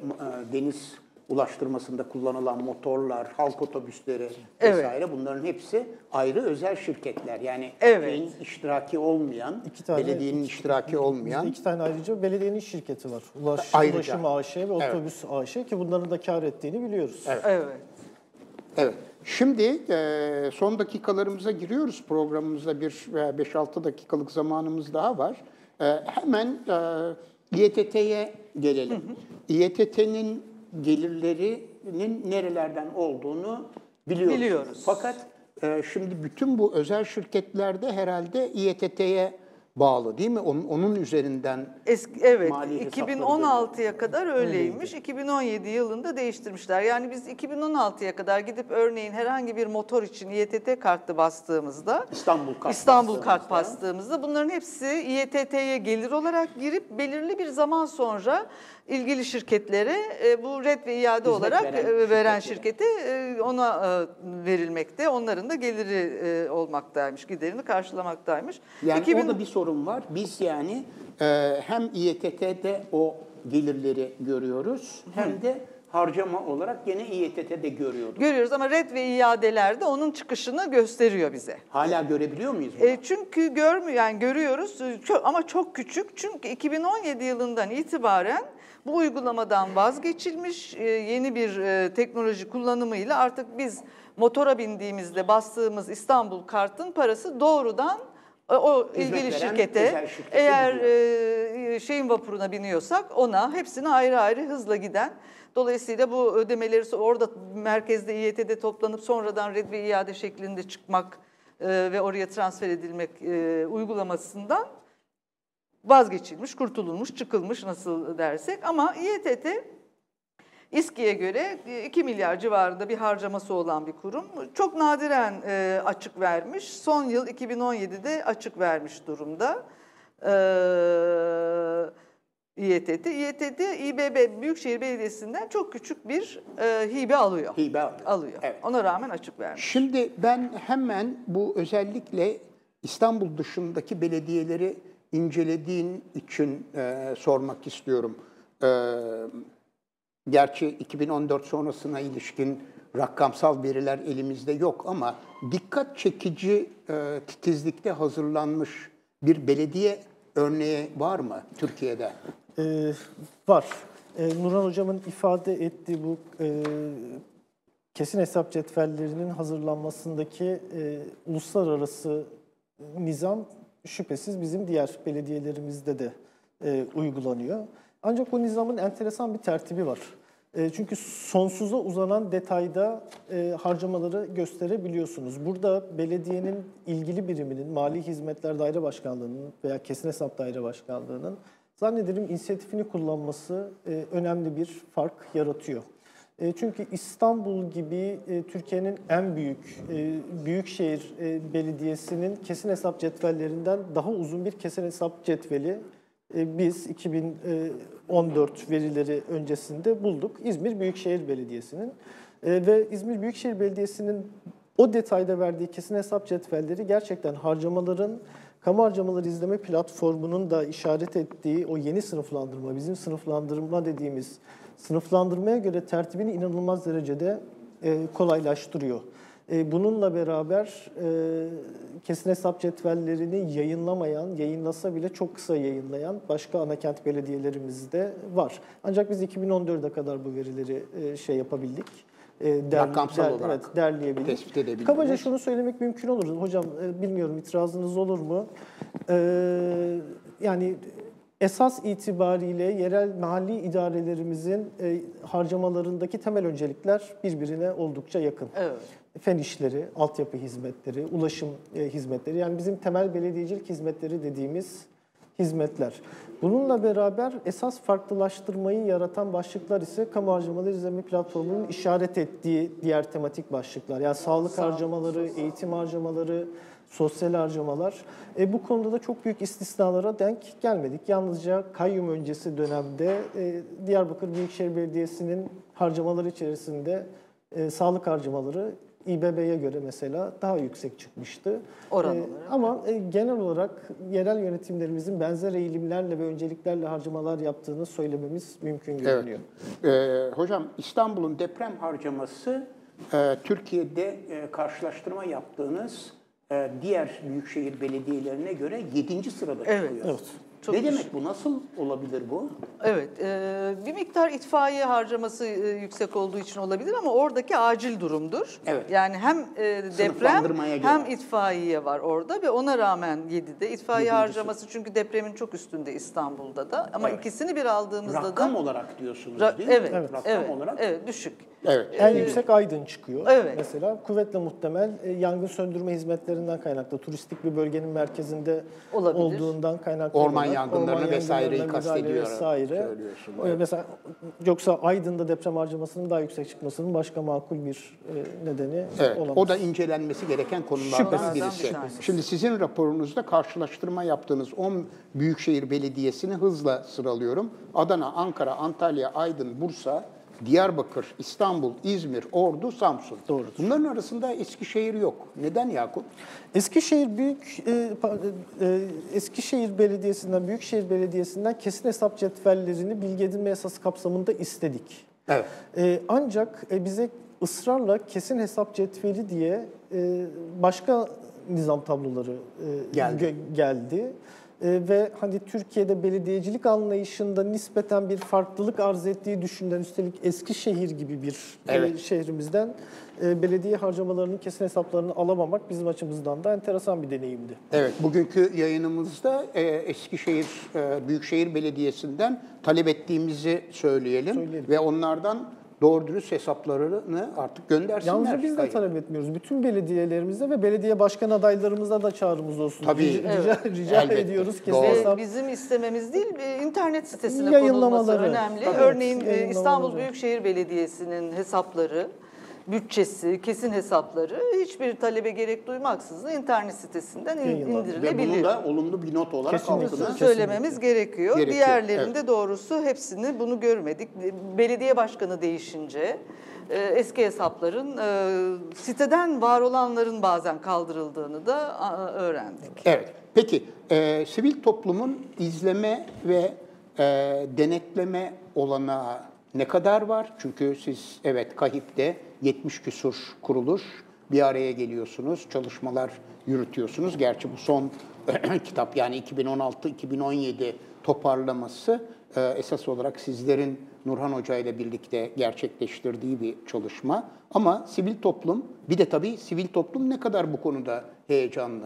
deniz ulaştırmasında kullanılan motorlar, halk otobüsleri vesaire evet. bunların hepsi ayrı özel şirketler. Yani evet. şeyin iştiraki olmayan, iki tane, belediyenin iki, iştiraki olmayan. İki tane ayrıca belediyenin şirketi var. Ulaş, Ulaşım A Ş ve evet. Otobüs A Ş ki bunların da kar ettiğini biliyoruz. Evet. Evet. evet. Şimdi son dakikalarımıza giriyoruz. Programımızda bir beş altı dakikalık zamanımız daha var. Hemen İ E T T'ye gelelim. Hı hı. İ E T T'nin gelirlerinin nerelerden olduğunu biliyoruz. biliyoruz. Fakat e, şimdi bütün bu özel şirketlerde herhalde İ E T T'ye bağlı değil mi? Onun, onun üzerinden Eski, evet, iki bin on altıya kadar öyleymiş. Öyleydi. iki bin on yedi yılında değiştirmişler. Yani biz iki bin on altıya kadar gidip örneğin herhangi bir motor için İ E T T kartı bastığımızda, İstanbul kart, İstanbul bastığımızda. kart bastığımızda bunların hepsi İ E T T'ye gelir olarak girip belirli bir zaman sonra ilgili şirketlere bu red ve iade hizmet olarak veren, veren şirkete ona verilmekte. Onların da geliri olmaktaymış, giderini karşılamaktaymış. Yani iki bin orada bir sorun var. Biz yani hem İ E T T'de o gelirleri görüyoruz hem de harcama olarak yine İ E T T'de görüyorduk. Görüyoruz ama red ve iadelerde onun çıkışını gösteriyor bize. Hala görebiliyor muyuz bunu? E çünkü görmüyor, yani görüyoruz ama çok küçük. Çünkü iki bin on yedi yılından itibaren bu uygulamadan vazgeçilmiş, yeni bir teknoloji kullanımıyla artık biz motora bindiğimizde bastığımız İstanbul kartın parası doğrudan o ilgili şirkete, şirkete, eğer e, şeyin vapuruna biniyorsak ona hepsini ayrı ayrı hızla giden. Dolayısıyla bu ödemeleri orada merkezde İ E T T'de toplanıp sonradan red ve iade şeklinde çıkmak e, ve oraya transfer edilmek e, uygulamasından vazgeçilmiş, kurtulunmuş, çıkılmış nasıl dersek. Ama İ E T T İSKİ'ye göre iki milyar civarında bir harcaması olan bir kurum. Çok nadiren e, açık vermiş. Son yıl iki bin on yedi'de açık vermiş durumda. E, İETT. İETT, İBB Büyükşehir Belediyesi'nden çok küçük bir e, hibe alıyor. Hibe alıyor. alıyor. Evet. Ona rağmen açık vermiş. Şimdi ben hemen bu özellikle İstanbul dışındaki belediyeleri incelediğin için e, sormak istiyorum. E, gerçi iki bin on dört sonrasına ilişkin rakamsal veriler elimizde yok ama dikkat çekici e, titizlikte hazırlanmış bir belediye örneği var mı Türkiye'de? Ee, var. Ee, Nurhan Hocam'ın ifade ettiği bu e, kesin hesap cetvellerinin hazırlanmasındaki e, uluslararası nizam şüphesiz bizim diğer belediyelerimizde de e, uygulanıyor. Ancak bu nizamın enteresan bir tertibi var. E, çünkü sonsuza uzanan detayda e, harcamaları gösterebiliyorsunuz. Burada belediyenin ilgili biriminin, Mali Hizmetler Daire Başkanlığı'nın veya Kesin Hesap Daire Başkanlığı'nın zannederim inisiyatifini kullanması e, önemli bir fark yaratıyor. E, çünkü İstanbul gibi e, Türkiye'nin en büyük e, büyükşehir e, belediyesinin kesin hesap cetvellerinden daha uzun bir kesin hesap cetveli e, biz iki bin on dört verileri öncesinde bulduk. İzmir Büyükşehir Belediyesi'nin e, ve İzmir Büyükşehir Belediyesi'nin o detayda verdiği kesin hesap cetvelleri gerçekten harcamaların, kamu harcamaları izleme platformunun da işaret ettiği o yeni sınıflandırma, bizim sınıflandırma dediğimiz sınıflandırmaya göre tertibini inanılmaz derecede e, kolaylaştırıyor. E, bununla beraber e, kesin hesap cetvellerini yayınlamayan, yayınlasa bile çok kısa yayınlayan başka anakent belediyelerimiz de var. Ancak biz iki bin on dörde kadar bu verileri e, şey yapabildik. E, der, rakamsal der, olarak evet, derleyebiliriz. Kabaca şunu söylemek mümkün olur. Hocam e, bilmiyorum itirazınız olur mu? E, yani esas itibariyle yerel mahalli idarelerimizin e, harcamalarındaki temel öncelikler birbirine oldukça yakın. Evet. Fen işleri, altyapı hizmetleri, ulaşım e, hizmetleri, yani bizim temel belediyecilik hizmetleri dediğimiz hizmetler. Bununla beraber esas farklılaştırmayı yaratan başlıklar ise kamu harcamaları izleme platformunun işaret ettiği diğer tematik başlıklar. Yani sağlık harcamaları, eğitim harcamaları, sosyal harcamalar. E, bu konuda da çok büyük istisnalara denk gelmedik. Yalnızca kayyum öncesi dönemde e, Diyarbakır Büyükşehir Belediyesi'nin harcamaları içerisinde e, sağlık harcamaları İBB'ye göre mesela daha yüksek çıkmıştı. Oran olarak. Ee, ama e, genel olarak yerel yönetimlerimizin benzer eğilimlerle ve önceliklerle harcamalar yaptığını söylememiz mümkün görünüyor. Evet. Ee, hocam İstanbul'un deprem harcaması e, Türkiye'de e, karşılaştırma yaptığınız e, diğer büyükşehir belediyelerine göre yedinci sırada çıkıyor. Evet, evet. Çok ne demek bu? Nasıl olabilir bu? Evet, e, bir miktar itfaiye harcaması e, yüksek olduğu için olabilir ama oradaki acil durumdur. Evet. Yani hem e, deprem hem itfaiye var orada ve ona rağmen yedide. İtfaiye harcaması çünkü depremin çok üstünde İstanbul'da da ama evet, ikisini bir aldığımızda rakam da... Rakam olarak diyorsunuz ra değil mi? Evet, evet. Rakam evet, olarak... Evet, düşük. Evet. En ee, yüksek Aydın çıkıyor. Evet. Mesela kuvvetle muhtemel e, yangın söndürme hizmetlerinden kaynaklı. Turistik bir bölgenin merkezinde olabilir, olduğundan kaynaklı. Orman yangınlarını Orman vesaireyi kastediyor. Vesaire. Evet. Mesela yoksa Aydın'da deprem harcamasının daha yüksek çıkmasının başka makul bir nedeni evet, olamaz. O da incelenmesi gereken konulardan şüphesiz birisi. Şüphesiz. Şimdi sizin raporunuzda karşılaştırma yaptığınız on büyükşehir belediyesini hızla sıralıyorum. Adana, Ankara, Antalya, Aydın, Bursa, Diyarbakır, İstanbul, İzmir, Ordu, Samsun. Doğrudur. Bunların arasında Eskişehir yok. Neden Yakup? Eskişehir büyük e, e, Eskişehir Belediyesi'nden, Büyükşehir Belediyesi'nden kesin hesap cetvellerini bilgi edinme esası kapsamında istedik. Evet. E, ancak e, bize ısrarla kesin hesap cetveli diye e, başka nizam tabloları e, geldi. geldi. Ve hani Türkiye'de belediyecilik anlayışında nispeten bir farklılık arz ettiği düşünülen, üstelik Eskişehir gibi bir evet, şehrimizden belediye harcamalarının kesin hesaplarını alamamak bizim açımızdan da enteresan bir deneyimdi. Evet, bugünkü yayınımızda Eskişehir Büyükşehir Belediyesi'nden talep ettiğimizi söyleyelim, söyleyelim. ve onlardan doğru dürüst hesaplarını artık göndersinler. Yalnızca biz de talep etmiyoruz. Bütün belediyelerimize ve belediye başkan adaylarımıza da çağrımız olsun. Tabii. Rica, evet. rica ediyoruz. Hesap... Bizim istememiz değil, internet sitesine konulması önemli. Evet, örneğin İstanbul Büyükşehir Belediyesi'nin hesapları bütçesi, kesin hesapları hiçbir talebe gerek duymaksızın internet sitesinden indirilebilir. Ve bunu da olumlu bir not olarak kesinlikle söylememiz gerekiyor. gerekiyor. Diğerlerinde evet. doğrusu hepsini bunu görmedik. Belediye başkanı değişince eski hesapların siteden var olanların bazen kaldırıldığını da öğrendik. Evet. Peki, e, sivil toplumun izleme ve e, denetleme olanağı ne kadar var? Çünkü siz evet Kahip'te yetmiş küsur kuruluş bir araya geliyorsunuz, çalışmalar yürütüyorsunuz. Gerçi bu son kitap yani iki bin on altı iki bin on yedi toparlaması e, esas olarak sizlerin Nurhan Hoca ile birlikte gerçekleştirdiği bir çalışma. Ama sivil toplum, bir de tabii sivil toplum ne kadar bu konuda heyecanlı?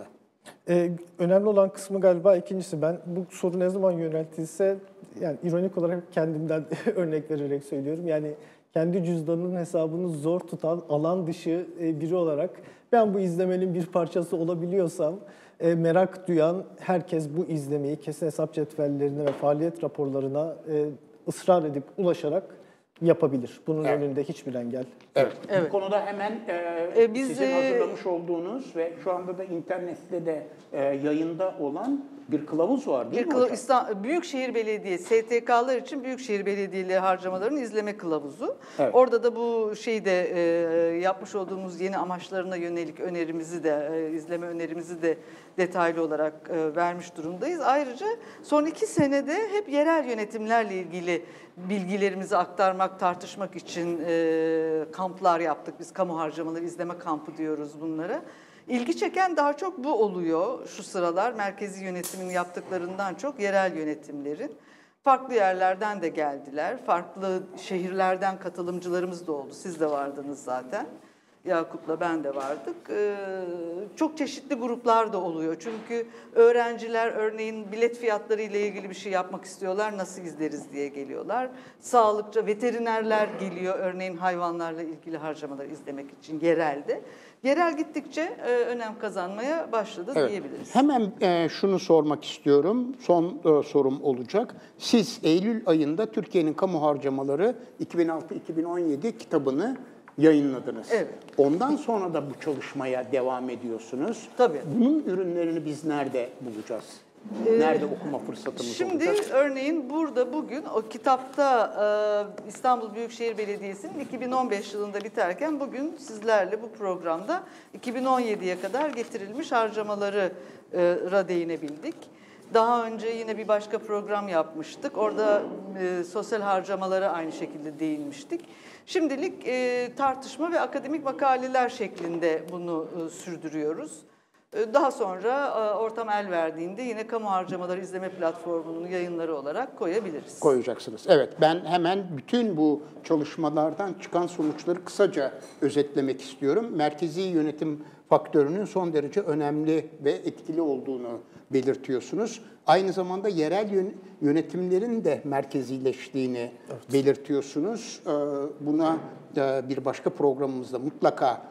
Ee, önemli olan kısmı galiba ikincisi. Ben bu soru ne zaman yöneltilse, yani ironik olarak kendimden örnek vererek söylüyorum. Yani kendi cüzdanının hesabını zor tutan alan dışı biri olarak ben bu izlemenin bir parçası olabiliyorsam, merak duyan herkes bu izlemeyi kesin hesap cetvellerine ve faaliyet raporlarına ısrar edip ulaşarak yapabilir. Bunun evet. önünde hiçbir engel. Evet. evet. Bu konuda hemen e, e, biz, sizin hazırlamış olduğunuz ve şu anda da internette de e, yayında olan bir kılavuz var değil bir mi hocam? İstanbul Büyükşehir Belediyesi, S T K'lar için Büyükşehir Belediyeleri harcamalarını izleme kılavuzu. Evet. Orada da bu şeyi de e, yapmış olduğumuz yeni amaçlarına yönelik önerimizi de, e, izleme önerimizi de detaylı olarak e, vermiş durumdayız. Ayrıca son iki senede hep yerel yönetimlerle ilgili bilgilerimizi aktarmak, tartışmak için e, kamplar yaptık. Biz kamu harcamaları izleme kampı diyoruz bunlara. İlgi çeken daha çok bu oluyor şu sıralar. Merkezi yönetimin yaptıklarından çok yerel yönetimlerin. Farklı yerlerden de geldiler. Farklı şehirlerden katılımcılarımız da oldu. Siz de vardınız zaten. Yakup'la ben de vardık. Ee, çok çeşitli gruplar da oluyor. Çünkü öğrenciler örneğin bilet fiyatları ile ilgili bir şey yapmak istiyorlar. Nasıl izleriz diye geliyorlar. Sağlıkça veterinerler geliyor. Örneğin hayvanlarla ilgili harcamaları izlemek için yerelde. Yerel gittikçe e, önem kazanmaya başladı evet. diyebiliriz. Hemen e, şunu sormak istiyorum. Son e, sorum olacak. Siz Eylül ayında Türkiye'nin kamu harcamaları iki bin altı iki bin on yedi kitabını yayınladınız. Evet. Ondan sonra da bu çalışmaya devam ediyorsunuz. Tabii. Bunun ürünlerini biz nerede bulacağız? Nerede okuma fırsatımız şimdi olacak? Şimdi örneğin burada bugün o kitapta İstanbul Büyükşehir Belediyesi'nin iki bin on beş yılında biterken bugün sizlerle bu programda iki bin on yediye kadar getirilmiş harcamalara değinebildik. Daha önce yine bir başka program yapmıştık. Orada sosyal harcamalara aynı şekilde değinmiştik. Şimdilik tartışma ve akademik makaleler şeklinde bunu sürdürüyoruz. Daha sonra ortam el verdiğinde yine kamu harcamaları izleme platformunun yayınları olarak koyabiliriz. Koyacaksınız. Evet, ben hemen bütün bu çalışmalardan çıkan sonuçları kısaca özetlemek istiyorum. Merkezi yönetim faktörünün son derece önemli ve etkili olduğunu belirtiyorsunuz. Aynı zamanda yerel yönetimlerin de merkezileştiğini evet. belirtiyorsunuz. Buna bir başka programımızda mutlaka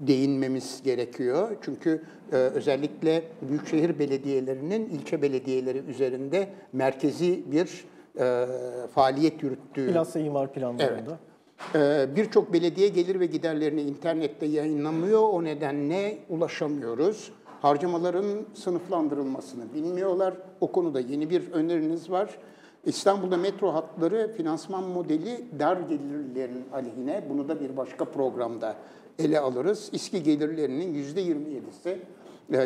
değinmemiz gerekiyor. Çünkü e, özellikle büyükşehir belediyelerinin ilçe belediyeleri üzerinde merkezi bir e, faaliyet yürüttüğü. Bilhassa imar planlarında. Evet. E, Birçok belediye gelir ve giderlerini internette yayınlamıyor. O nedenle ulaşamıyoruz. Harcamaların sınıflandırılmasını bilmiyorlar. O konuda yeni bir öneriniz var. İstanbul'da metro hatları finansman modeli dar gelirlerin aleyhine. Bunu da bir başka programda ele alırız. İSKİ gelirlerinin yüzde yirmi yedisi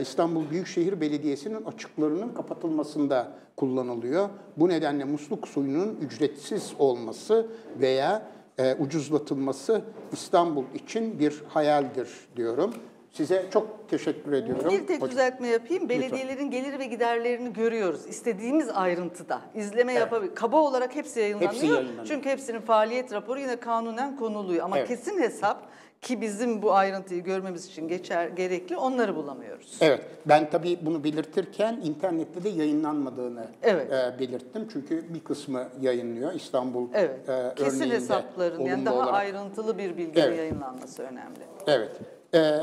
İstanbul Büyükşehir Belediyesi'nin açıklarının kapatılmasında kullanılıyor. Bu nedenle musluk suyunun ücretsiz olması veya e, ucuzlatılması İstanbul için bir hayaldir diyorum. Size çok teşekkür ediyorum. Bir tek düzeltme yapayım. Belediyelerin gelir ve giderlerini görüyoruz. İstediğimiz ayrıntıda. İzleme evet. yapabilir. Kaba olarak hepsi yayınlanıyor. Hepsi yayınlanıyor. Çünkü hepsinin faaliyet raporu yine kanunen konuluyor. Ama evet. kesin hesap ki bizim bu ayrıntıyı görmemiz için geçer, gerekli, onları bulamıyoruz. Evet, ben tabii bunu belirtirken internette de yayınlanmadığını evet. e, belirttim. Çünkü bir kısmı yayınlıyor İstanbul evet. e, örneğinde. Kesin hesapların, yani daha olarak ayrıntılı bir bilginin evet. yayınlanması önemli. Evet.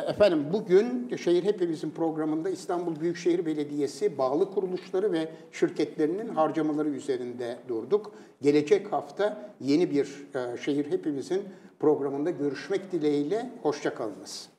Efendim bugün Şehir Hepimizin programında İstanbul Büyükşehir Belediyesi bağlı kuruluşları ve şirketlerinin harcamaları üzerinde durduk. Gelecek hafta yeni bir Şehir Hepimizin programında görüşmek dileğiyle. Hoşça kalınız.